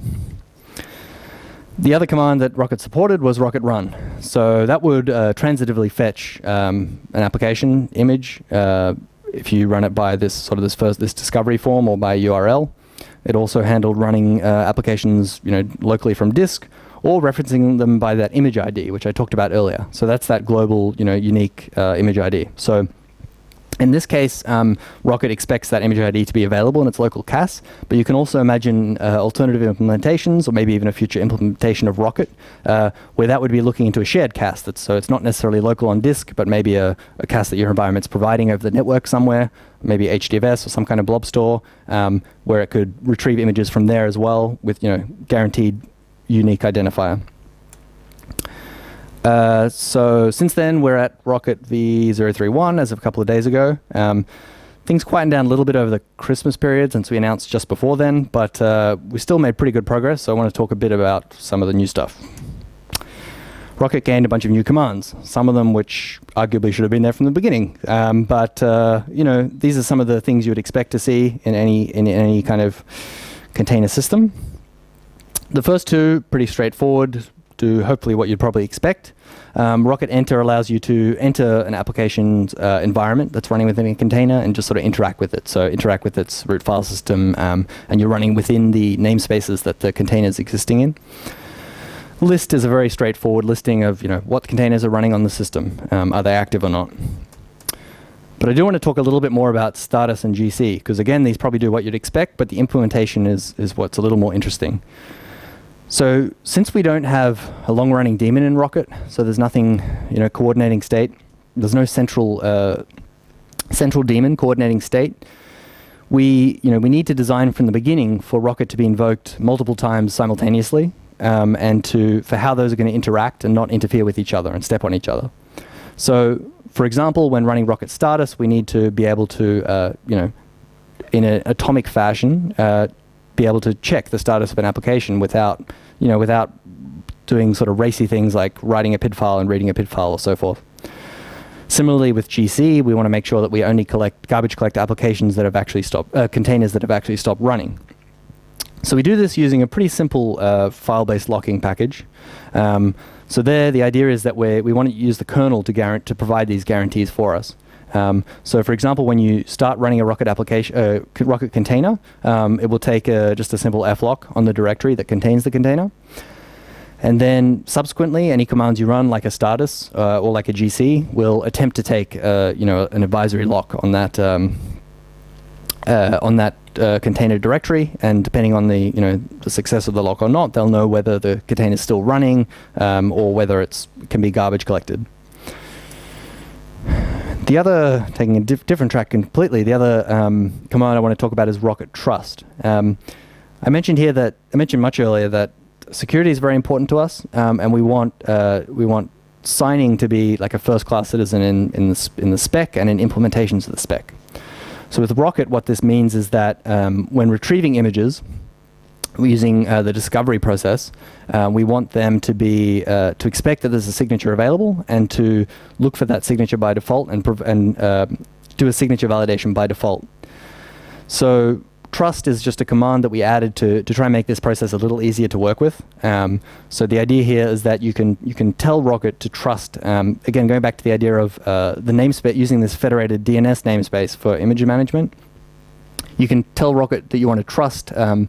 The other command that Rocket supported was Rocket Run. So that would uh, transitively fetch um, an application image uh, if you run it by this sort of this first this discovery form or by U R L. It also handled running uh, applications, you know, locally from disk, or referencing them by that image I D, which I talked about earlier. So that's that global, you know, unique uh, image I D. So in this case, um, Rocket expects that image I D to be available in its local C A S, but you can also imagine uh, alternative implementations, or maybe even a future implementation of Rocket, uh, where that would be looking into a shared C A S. That's, so it's not necessarily local on disk, but maybe a, a C A S that your environment's providing over the network somewhere, maybe H D F S or some kind of blob store, um, where it could retrieve images from there as well with, you know, guaranteed unique identifier. Uh, so since then, we're at Rocket V zero three one as of a couple of days ago. Um, things quieted down a little bit over the Christmas period since we announced just before then, but uh, we still made pretty good progress, so I want to talk a bit about some of the new stuff. Rocket gained a bunch of new commands, some of them which arguably should have been there from the beginning. Um, but uh, you know, these are some of the things you would expect to see in any, in any kind of container system. The first two, pretty straightforward, do hopefully what you'd probably expect. Um, Rocket Enter allows you to enter an application's uh, environment that's running within a container and just sort of interact with it. So interact with its root file system, um, and you're running within the namespaces that the container's existing in. List is a very straightforward listing of, you know, what containers are running on the system. Um, are they active or not? But I do want to talk a little bit more about status and G C, because again, these probably do what you'd expect, but the implementation is, is what's a little more interesting. So since we don't have a long-running daemon in Rocket, so there's nothing, you know, coordinating state, there's no central uh, central daemon coordinating state. We, you know, we need to design from the beginning for Rocket to be invoked multiple times simultaneously, um, and to for how those are going to interact and not interfere with each other and step on each other. So, for example, when running Rocket status, we need to be able to, uh, you know, in an atomic fashion, uh, be able to check the status of an application without, you know, without doing sort of racy things like writing a P I D file and reading a P I D file or so forth. Similarly with G C, we want to make sure that we only collect garbage collect applications that have actually stopped, uh, containers that have actually stopped running. So we do this using a pretty simple uh, file-based locking package. Um, so there, the idea is that we we want to use the kernel to guarant to provide these guarantees for us. Um, so, for example, when you start running a Rocket application, uh, Rocket container, um, it will take a, just a simple flock on the directory that contains the container, and then subsequently, any commands you run, like a status uh, or like a G C, will attempt to take, uh, you know, an advisory lock on that um, uh, on that uh, container directory. And depending on the, you know, the success of the lock or not, they'll know whether the container is still running um, or whether it's can be garbage collected. The other, taking a diff different track completely, the other um, command I want to talk about is Rocket Trust. Um, I mentioned here that, I mentioned much earlier that security is very important to us, um, and we want, uh, we want signing to be like a first-class citizen in, in, the in the spec and in implementations of the spec. So with Rocket, what this means is that um, when retrieving images, we're using uh, the discovery process, uh, we want them to be uh, to expect that there's a signature available and to look for that signature by default and, prov and uh, do a signature validation by default. So trust is just a command that we added to to try and make this process a little easier to work with. Um, so the idea here is that you can you can tell Rocket to trust. Um, again, going back to the idea of uh, the namespace, using this federated D N S namespace for image management, you can tell Rocket that you want to trust Um,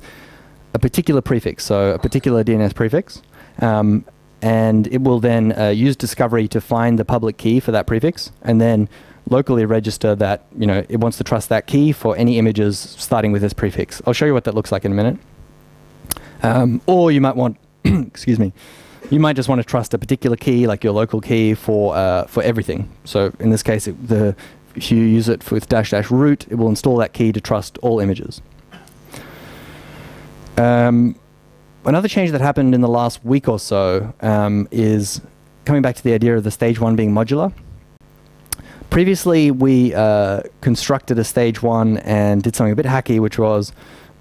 a particular prefix, so a particular D N S prefix, um, and it will then uh, use discovery to find the public key for that prefix, and then locally register that, you know, it wants to trust that key for any images starting with this prefix. I'll show you what that looks like in a minute. Um, or you might want, excuse me, you might just want to trust a particular key, like your local key, for uh, for everything. So in this case, it, the, if you use it with dash dash root, it will install that key to trust all images. Um, another change that happened in the last week or so um, is coming back to the idea of the stage one being modular. Previously, we uh, constructed a stage one and did something a bit hacky, which was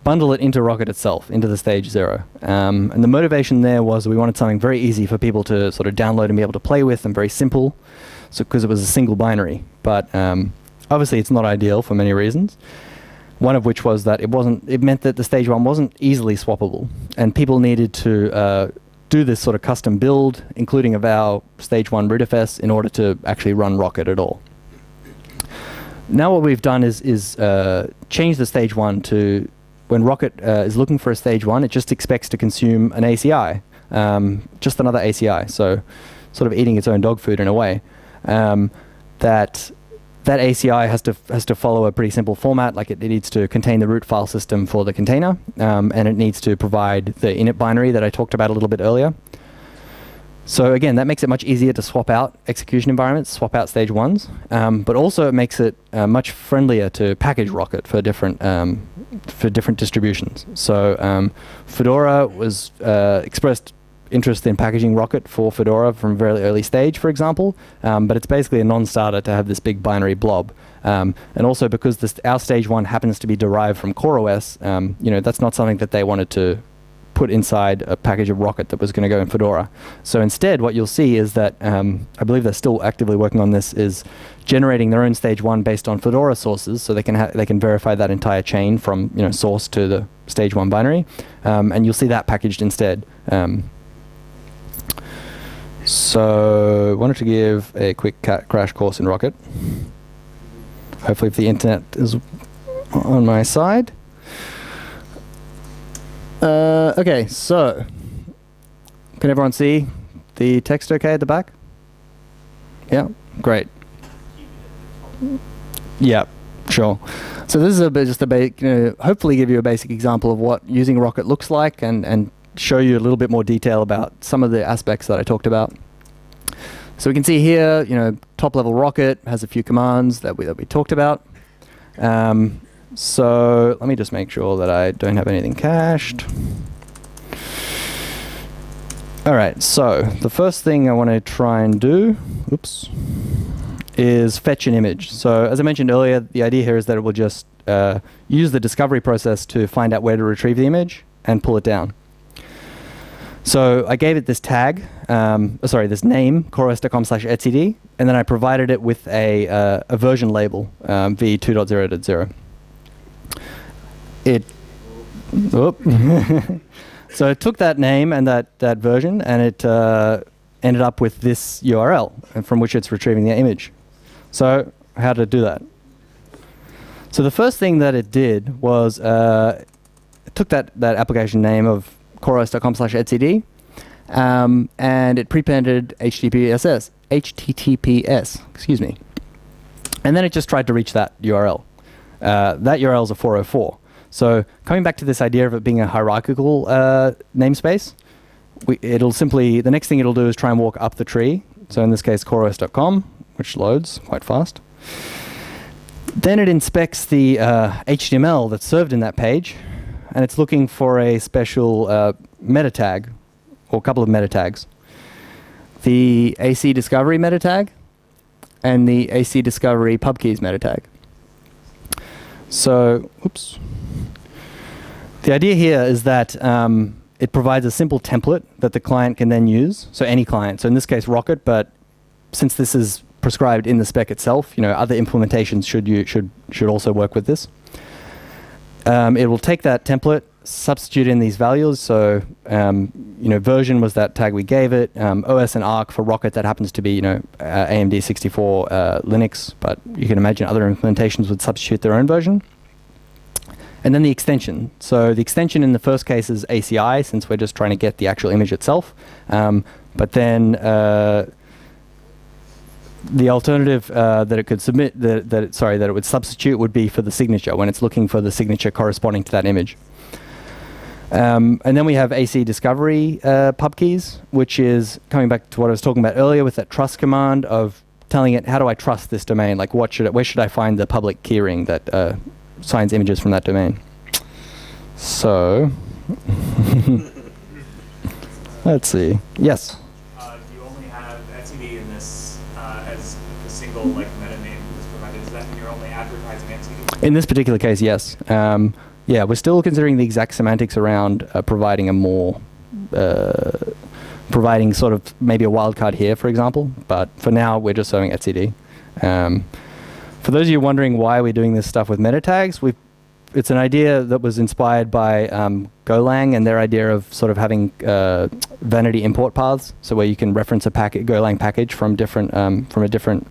bundle it into Rocket itself, into the stage zero. Um, and the motivation there was we wanted something very easy for people to sort of download and be able to play with, and very simple, so because it was a single binary. But um, obviously, it's not ideal for many reasons. One of which was that it wasn't. It meant that the stage one wasn't easily swappable, and people needed to uh, do this sort of custom build, including of our stage one rootfs, in order to actually run Rocket at all. Now what we've done is is uh, change the stage one to when Rocket uh, is looking for a stage one, it just expects to consume an A C I, um, just another A C I. So, sort of eating its own dog food in a way. Um, that. That A C I has to has to follow a pretty simple format, like it, it needs to contain the root file system for the container, um, and it needs to provide the init binary that I talked about a little bit earlier. So again, that makes it much easier to swap out execution environments, swap out stage ones, um, but also it makes it uh, much friendlier to package Rocket for different um, for different distributions. So um, Fedora was uh, expressed interest in packaging Rocket for Fedora from very early stage, for example, um, but it's basically a non-starter to have this big binary blob. Um, and also because this, our stage one happens to be derived from CoreOS, um, you know, that's not something that they wanted to put inside a package of Rocket that was going to go in Fedora. So instead, what you'll see is that, um, I believe they're still actively working on this, is generating their own stage one based on Fedora sources, so they can ha they can verify that entire chain from, you know, source to the stage one binary, um, and you'll see that packaged instead. Um, So I wanted to give a quick crash course in Rocket. Hopefully if the internet is on my side. Uh, okay, so can everyone see the text okay at the back? Yeah, great. Yeah, sure. So this is a bit just a ba- you know, hopefully give you a basic example of what using Rocket looks like, and, and show you a little bit more detail about some of the aspects that I talked about. So we can see here, you know, top level Rocket has a few commands that we, that we talked about. Um, so let me just make sure that I don't have anything cached. All right, so the first thing I want to try and do, oops, is fetch an image. So as I mentioned earlier, the idea here is that it will just uh, use the discovery process to find out where to retrieve the image and pull it down. So I gave it this tag, um, oh, sorry, this name, coreos dot com slash etcd, and then I provided it with a, uh, a version label, um, v two dot zero dot zero. It, oh. So it took that name and that, that version, and it uh, ended up with this U R L from which it's retrieving the image. So how did it do that? So the first thing that it did was uh, it took that, that application name of coreos dot com slash etcd, um, and it prepended H T T P S, H T T P S, excuse me. And then it just tried to reach that U R L. Uh, that U R L is a four oh four. So coming back to this idea of it being a hierarchical uh, namespace, we, it'll simply, the next thing it'll do is try and walk up the tree. So in this case, coreos dot com, which loads quite fast. Then it inspects the uh, H T M L that's served in that page, and it's looking for a special uh, meta tag, or a couple of meta tags. The A C Discovery meta tag, and the A C Discovery pub keys meta tag. So, oops. The idea here is that um, it provides a simple template that the client can then use, so any client, so in this case Rocket, but since this is prescribed in the spec itself, you know, other implementations should, you, should, should also work with this. Um, it will take that template, substitute in these values, so um, you know, version was that tag we gave it, um, O S and ARC for Rocket, that happens to be, you know, uh, A M D sixty-four uh, Linux, but you can imagine other implementations would substitute their own version. And then the extension. So the extension in the first case is A C I, since we're just trying to get the actual image itself. Um, but then uh, the alternative uh, that it could submit, that, that it, sorry, that it would substitute would be for the signature, when it's looking for the signature corresponding to that image. Um, and then we have A C Discovery uh, pub keys, which is coming back to what I was talking about earlier with that trust command of telling it, how do I trust this domain? Like, what should it, where should I find the public keyring that uh, signs images from that domain. So, let's see. Yes? Uh, you only have etcd in this uh, as a single like meta name that's provided. Is that you're only advertising etcd? In this particular case, yes. Um, yeah, we're still considering the exact semantics around uh, providing a more, uh, providing sort of maybe a wildcard here, for example. But for now, we're just showing etcd. Um, For those of you wondering why we're doing this stuff with meta tags, we've, it's an idea that was inspired by um, Golang and their idea of sort of having uh, vanity import paths, so where you can reference a packet, Golang package from different um, from a different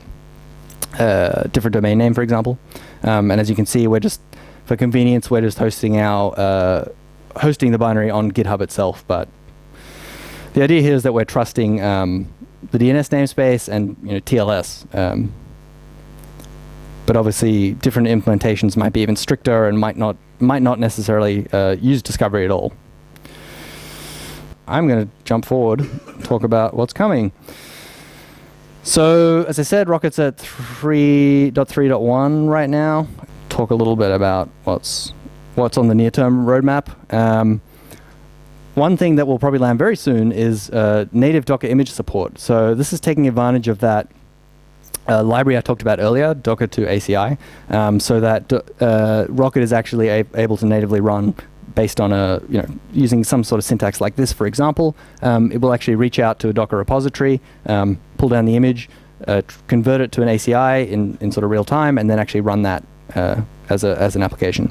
uh, different domain name, for example. Um, and as you can see, we're just for convenience, we're just hosting our uh, hosting the binary on GitHub itself. But the idea here is that we're trusting um, the D N S namespace and you know T L S. Um, But obviously, different implementations might be even stricter and might not might not necessarily uh, use discovery at all. I'm going to jump forward, talk about what's coming. So, as I said, Rocket's at three point three point one right now. Talk a little bit about what's what's on the near-term roadmap. Um, one thing that will probably land very soon is uh, native Docker image support. So this is taking advantage of that Uh, library I talked about earlier, Docker two A C I, um, so that uh, Rocket is actually able to natively run based on a, you know, using some sort of syntax like this, for example. Um, it will actually reach out to a Docker repository, um, pull down the image, uh, convert it to an A C I in, in sort of real time, and then actually run that uh, as, a, as an application.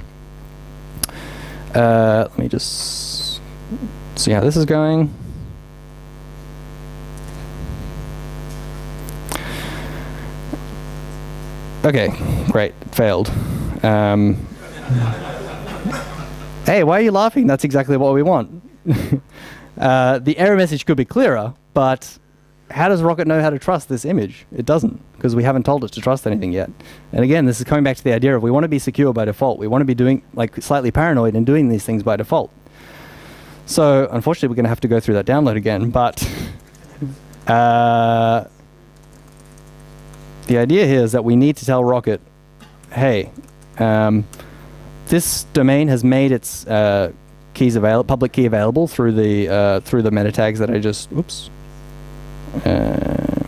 Uh, let me just see how this is going. Okay, great, failed. Um, hey, why are you laughing? That's exactly what we want. uh, the error message could be clearer, but how does Rocket know how to trust this image? It doesn't, because we haven't told it to trust anything yet. And again, this is coming back to the idea of we want to be secure by default. We want to be doing, like, slightly paranoid and doing these things by default. So, unfortunately, we're going to have to go through that download again, but... uh, the idea here is that we need to tell Rocket, hey, um, this domain has made its uh, keys available, public key available through the uh, through the meta tags that I just, oops, uh,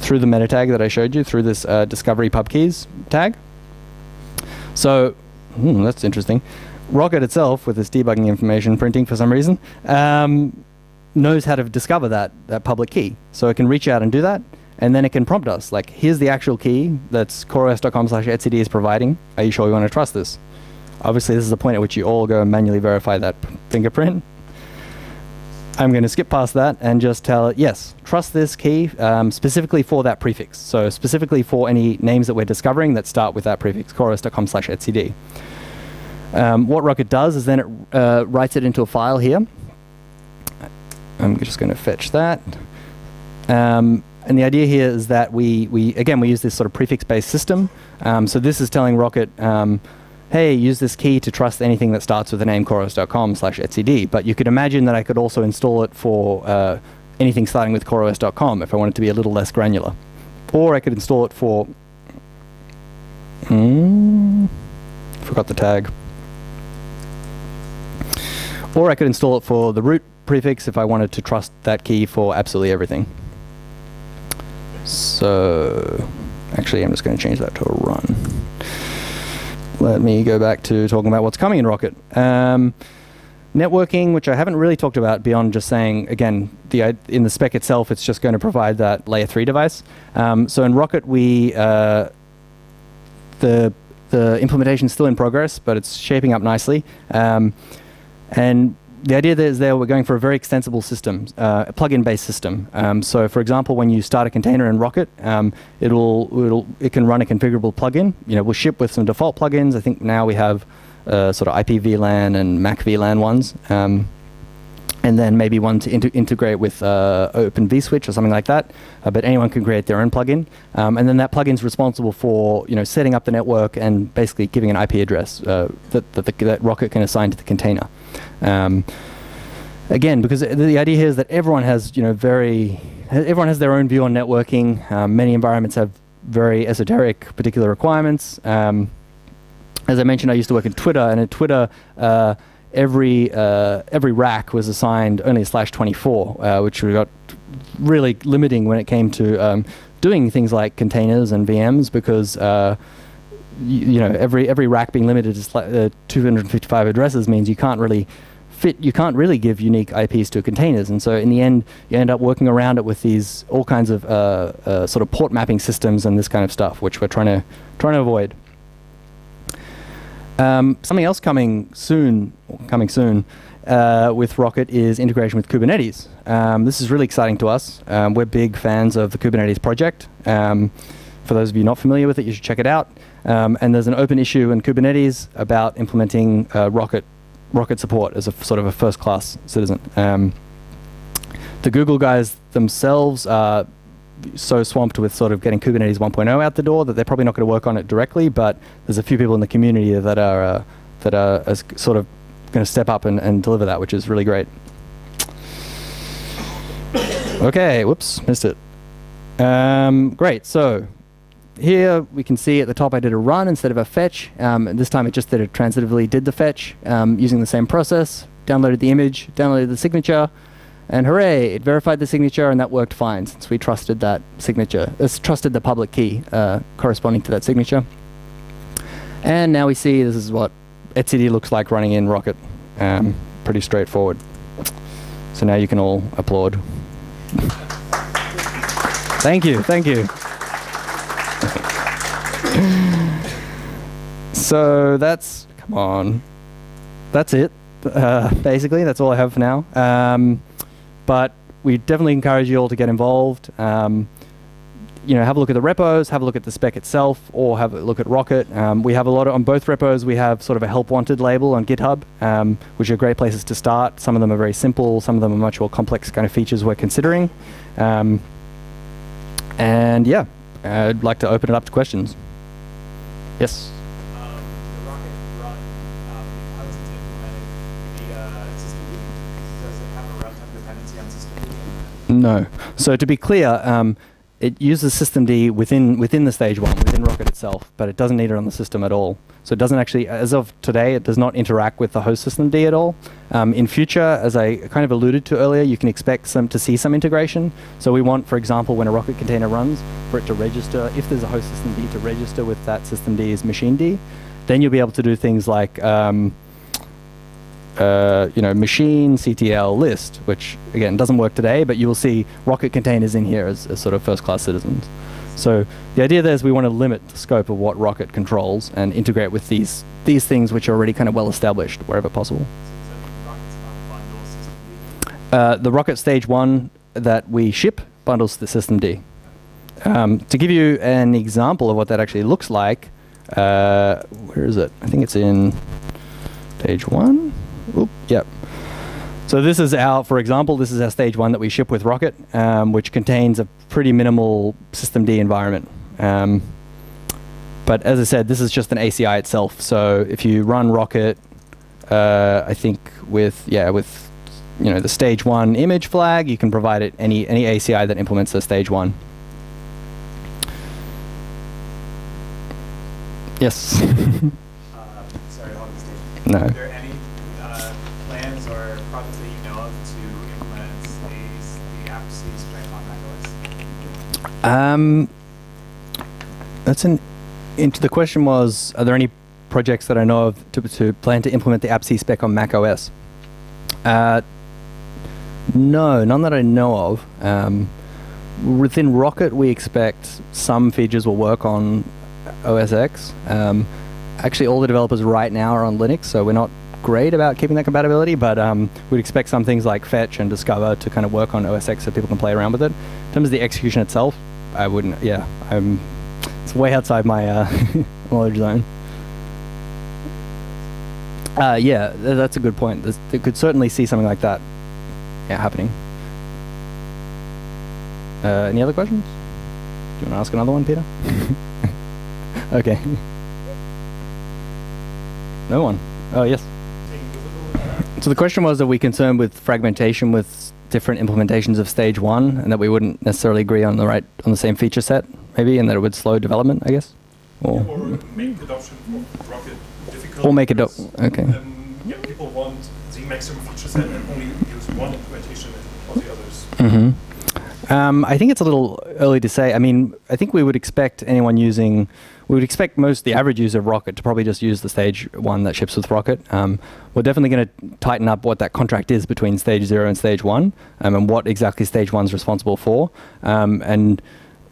through the meta tag that I showed you through this uh, discovery pub keys tag. So hmm, that's interesting. Rocket itself, with this debugging information printing for some reason, um, knows how to discover that that public key, so it can reach out and do that. And then it can prompt us, like, here's the actual key that's core O S dot com slash etcd is providing. Are you sure you want to trust this? Obviously, this is the point at which you all go and manually verify that fingerprint. I'm going to skip past that and just tell it, yes, trust this key um, specifically for that prefix. So specifically for any names that we're discovering that start with that prefix, core O S dot com slash etcd. Um, what Rocket does is then it uh, writes it into a file here. I'm just going to fetch that. Um, And the idea here is that we, we again, we use this sort of prefix-based system. Um, so this is telling Rocket, um, hey, use this key to trust anything that starts with the name core O S dot com slash etcd. But you could imagine that I could also install it for uh, anything starting with core O S dot com if I wanted to be a little less granular. Or I could install it for Mm, forgot the tag. Or I could install it for the root prefix if I wanted to trust that key for absolutely everything. So actually I'm just going to change that to a run. Let me go back to talking about what's coming in Rocket. Um, networking, which I haven't really talked about beyond just saying, again, the, in the spec itself, it's just going to provide that layer three device. Um, so in Rocket, we uh, the, the implementation is still in progress, but it's shaping up nicely. Um, and the idea there is there we're going for a very extensible system, uh, a plugin-based system. Um, so, for example, when you start a container in Rocket, um, it'll, it'll it can run a configurable plugin. You know, we'll ship with some default plugins. I think now we have uh, sort of I P V LAN and Mac V LAN ones, um, and then maybe one to inter integrate with uh, Open vSwitch or something like that. Uh, but anyone can create their own plugin, um, and then that plugin's responsible for you know setting up the network and basically giving an I P address uh, that, that, the, that Rocket can assign to the container. Um, again, because the, the idea here is that everyone has, you know, very, everyone has their own view on networking. Um, many environments have very esoteric particular requirements. Um, as I mentioned, I used to work in Twitter, and in Twitter, uh, every uh, every rack was assigned only a slash twenty-four, uh, which we got really limiting when it came to um, doing things like containers and V Ms, because uh, you know, every every rack being limited to uh, two hundred fifty-five addresses means you can't really fit. You can't really give unique I Ps to containers, and so in the end, you end up working around it with these all kinds of uh, uh, sort of port mapping systems and this kind of stuff, which we're trying to trying to avoid. Um, something else coming soon, coming soon uh, with Rocket is integration with Kubernetes. Um, this is really exciting to us. Um, we're big fans of the Kubernetes project. Um, For those of you not familiar with it, you should check it out. Um, and there's an open issue in Kubernetes about implementing uh, Rocket, Rocket support as a sort of a first-class citizen. Um, the Google guys themselves are so swamped with sort of getting Kubernetes one point oh out the door that they're probably not going to work on it directly. But there's a few people in the community that are uh, that are as sort of going to step up and, and deliver that, which is really great. Okay, whoops, missed it. Um, great, so. Here we can see at the top I did a run instead of a fetch. Um, and this time it just did it transitively did the fetch um, using the same process, downloaded the image, downloaded the signature, and hooray, it verified the signature, and that worked fine since we trusted that signature, uh, trusted the public key uh, corresponding to that signature. And now we see this is what etcd looks like running in Rocket. Um, pretty straightforward. So now you can all applaud. Thank you, thank you. So that's, come on, that's it. Uh, basically, that's all I have for now. Um, but we definitely encourage you all to get involved. Um, you know, have a look at the repos, have a look at the spec itself, or have a look at Rocket. Um, we have a lot of, on both repos, we have sort of a help wanted label on GitHub, um, which are great places to start. Some of them are very simple, some of them are much more complex kind of features we're considering. Um, and yeah. I'd like to open it up to questions. Yes? Um, the Rocket run, um, how is it implementing the uh, system boot? Does it have a runtime dependency on system boot? No. So to be clear, um, it uses systemd within within the stage one, within Rocket itself, but it doesn't need it on the system at all. So it doesn't actually, as of today, it does not interact with the host systemd at all. Um, in future, as I kind of alluded to earlier, you can expect some to see some integration. So we want, for example, when a Rocket container runs, for it to register, if there's a host systemd, to register with that systemd's machined. Then you'll be able to do things like, um, Uh, you know, machine C T L list, which again doesn't work today, but you will see Rocket containers in here as, as sort of first-class citizens. So the idea there is we want to limit the scope of what Rocket controls and integrate with these these things which are already kind of well established wherever possible. Uh, the Rocket stage one that we ship bundles the systemd. Um, to give you an example of what that actually looks like, uh, where is it? I think it's in stage one. Oop, yep. So this is our, for example, this is our stage one that we ship with Rocket, um, which contains a pretty minimal systemd environment. Um, but as I said, this is just an A C I itself. So if you run Rocket, uh, I think with yeah with you know the stage one image flag, you can provide it any any A C I that implements the stage one. Yes. uh, sorry, I'll the station. No. Are there any uh, plans or projects that you know of to implement the, the App C spec on macOS? Um, that's an. Into the question was, are there any projects that I know of to, to plan to implement the App C spec on macOS? Uh, no, none that I know of. Um, within Rocket, we expect some features will work on O S X. Um, actually, all the developers right now are on Linux, so we're not great about keeping that compatibility, but um, we'd expect some things like fetch and discover to kind of work on O S X so people can play around with it. In terms of the execution itself, I wouldn't, yeah, I'm, it's way outside my uh, knowledge zone. Uh, yeah, th that's a good point. There's, they could certainly see something like that yeah, happening. Uh, any other questions? Do you want to ask another one, Peter? Okay. No one. Oh, yes. So the question was, are we concerned with fragmentation with different implementations of stage one, and that we wouldn't necessarily agree on the right on the same feature set, maybe, and that it would slow development, I guess? Or, yeah, or make adoption of Rocket difficult. Or make because, it okay. Um, yeah, people want the maximum feature set and only use one implementation and all the others. Mm-hmm. Um, I think it's a little early to say. I mean, I think we would expect anyone using, we would expect most the average user of Rocket to probably just use the stage one that ships with Rocket. Um, we're definitely going to tighten up what that contract is between stage zero and stage one, um, and what exactly stage one's responsible for. Um, and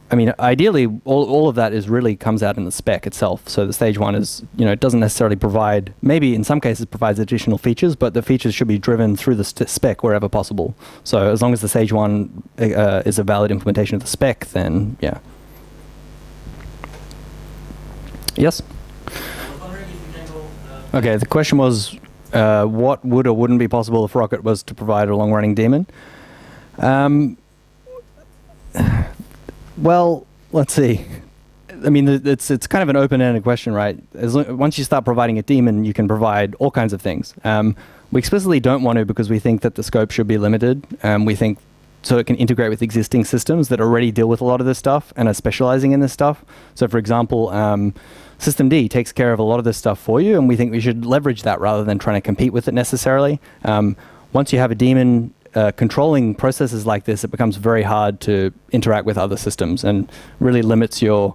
I mean, ideally, all, all of that is really comes out in the spec itself. So the stage one is, you know, it doesn't necessarily provide, maybe in some cases provides additional features, but the features should be driven through the st spec wherever possible. So as long as the stage one uh, is a valid implementation of the spec, then yeah. Yes? Okay, the question was, uh, what would or wouldn't be possible if Rocket was to provide a long-running daemon? Um, Well, let's see. I mean, it's it's kind of an open-ended question, right? As long, once you start providing a daemon, you can provide all kinds of things. Um, we explicitly don't want to because we think that the scope should be limited. Um, we think so it can integrate with existing systems that already deal with a lot of this stuff and are specializing in this stuff. So, for example, um, Systemd takes care of a lot of this stuff for you, and we think we should leverage that rather than trying to compete with it necessarily. Um, once you have a daemon, Uh, controlling processes like this, it becomes very hard to interact with other systems and really limits your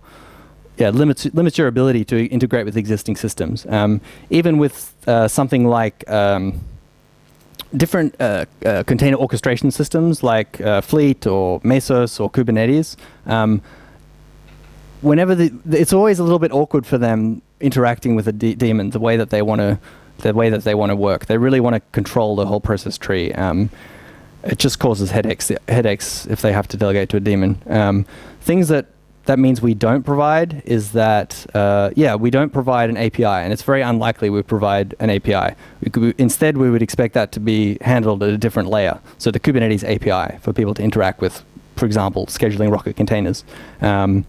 yeah limits limits your ability to integrate with existing systems. Um, even with uh, something like um, different uh, uh, container orchestration systems like uh, Fleet or Mesos or Kubernetes, um, whenever the, it's always a little bit awkward for them interacting with a de daemon the way that they want to the way that they want to work. They really want to control the whole process tree. Um, It just causes headaches, headaches if they have to delegate to a daemon. Um, things that that means we don't provide is that, uh, yeah, we don't provide an A P I, and it's very unlikely we provide an A P I. We could, instead, we would expect that to be handled at a different layer. So the Kubernetes A P I for people to interact with, for example, scheduling Rocket containers. Um,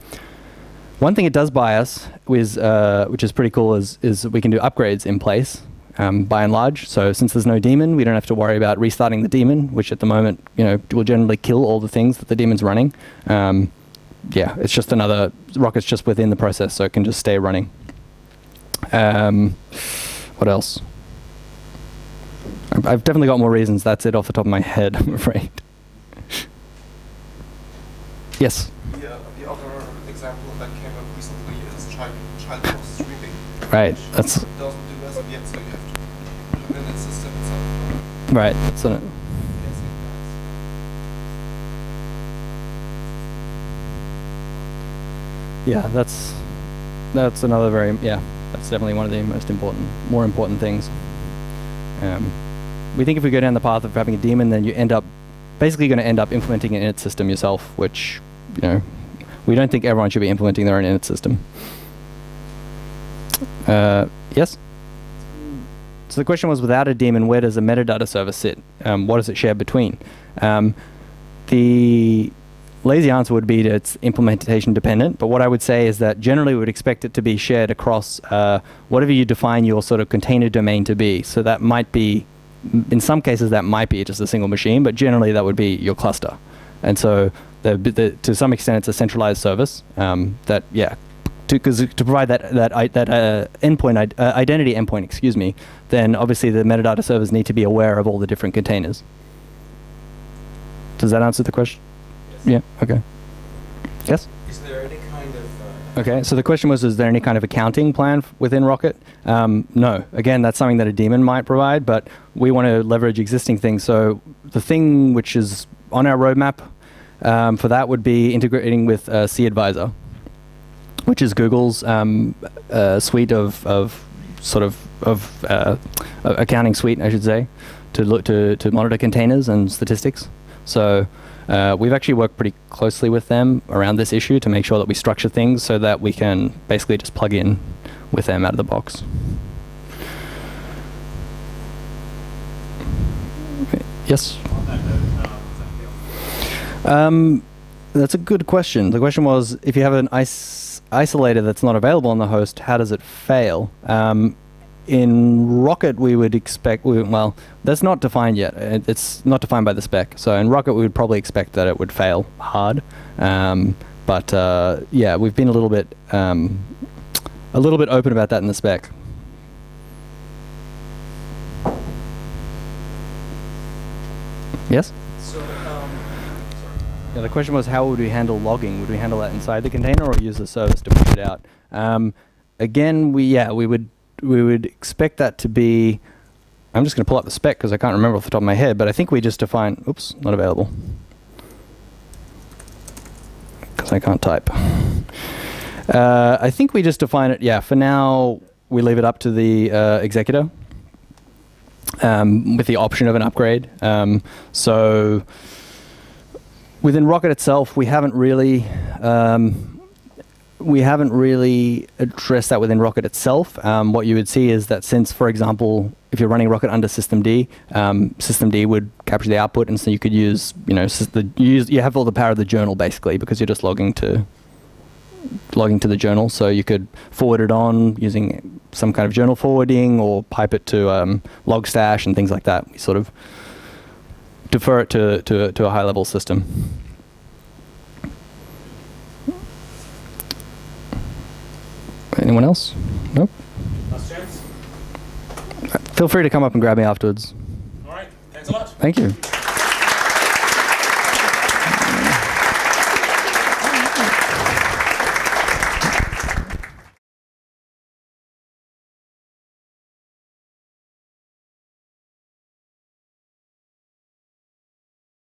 one thing it does buy us, is, uh, which is pretty cool, is, is we can do upgrades in place. Um, by and large, so since there's no daemon, we don't have to worry about restarting the daemon, which at the moment, you know, will generally kill all the things that the daemon's running. Um, yeah, it's just another Rocket's just within the process, so it can just stay running. Um, what else? I've definitely got more reasons. That's it off the top of my head, I'm afraid. Yes. Yeah, the other example that came up recently is child child streaming. Right. That's. Right, that's it. Yeah, that's that's another very yeah. That's definitely one of the most important, more important things. Um, we think if we go down the path of having a daemon, then you end up basically going to end up implementing an init system yourself, which you know we don't think everyone should be implementing their own init system. Uh, yes. So the question was, without a daemon, where does a metadata server sit? Um, what does it share between? Um, the lazy answer would be that it's implementation dependent, but what I would say is that generally we would expect it to be shared across uh, whatever you define your sort of container domain to be. So that might be, in some cases that might be just a single machine, but generally that would be your cluster. And so the, the, to some extent it's a centralized service um, that, yeah, to, cause to provide that that that uh, endpoint uh, identity endpoint, excuse me, then obviously the metadata servers need to be aware of all the different containers. Does that answer the question? Yes. Yeah. Okay. Yes. Is there any kind of uh, okay? So the question was: is there any kind of accounting plan f within Rocket? Um, no. Again, that's something that a daemon might provide, but we want to leverage existing things. So the thing which is on our roadmap um, for that would be integrating with uh, CAdvisor, which is Google's um, uh, suite of, of sort of, of uh, accounting suite, I should say, to look to, to monitor containers and statistics. So uh, we've actually worked pretty closely with them around this issue to make sure that we structure things so that we can basically just plug in with them out of the box. Okay. Yes? Um, that's a good question. The question was, if you have an is isolator that's not available on the host, how does it fail? Um, in Rocket, we would expect, we, well, that's not defined yet. It, it's not defined by the spec. So in Rocket, we would probably expect that it would fail hard. Um, but uh, yeah, we've been a little bit, um, a little bit open about that in the spec. Yes? Yeah, the question was, how would we handle logging? Would we handle that inside the container or use the service to push it out? Um, again, we yeah we would we would expect that to be. I'm just going to pull up the spec because I can't remember off the top of my head, but I think we just define. Oops, not available. Because I can't type. Uh, I think we just define it. Yeah, for now we leave it up to the uh, executor um, with the option of an upgrade. Um, so. Within Rocket itself, we haven't really um, we haven't really addressed that within Rocket itself. Um, what you would see is that since, for example, if you're running Rocket under Systemd, um, Systemd would capture the output, and so you could use you know the, you, use, you have all the power of the journal basically because you're just logging to logging to the journal. So you could forward it on using some kind of journal forwarding, or pipe it to um, Logstash and things like that. We sort of defer it to, to, to a high-level system. Anyone else? Nope. Questions? Feel free to come up and grab me afterwards. All right. Thanks a lot. Thank you.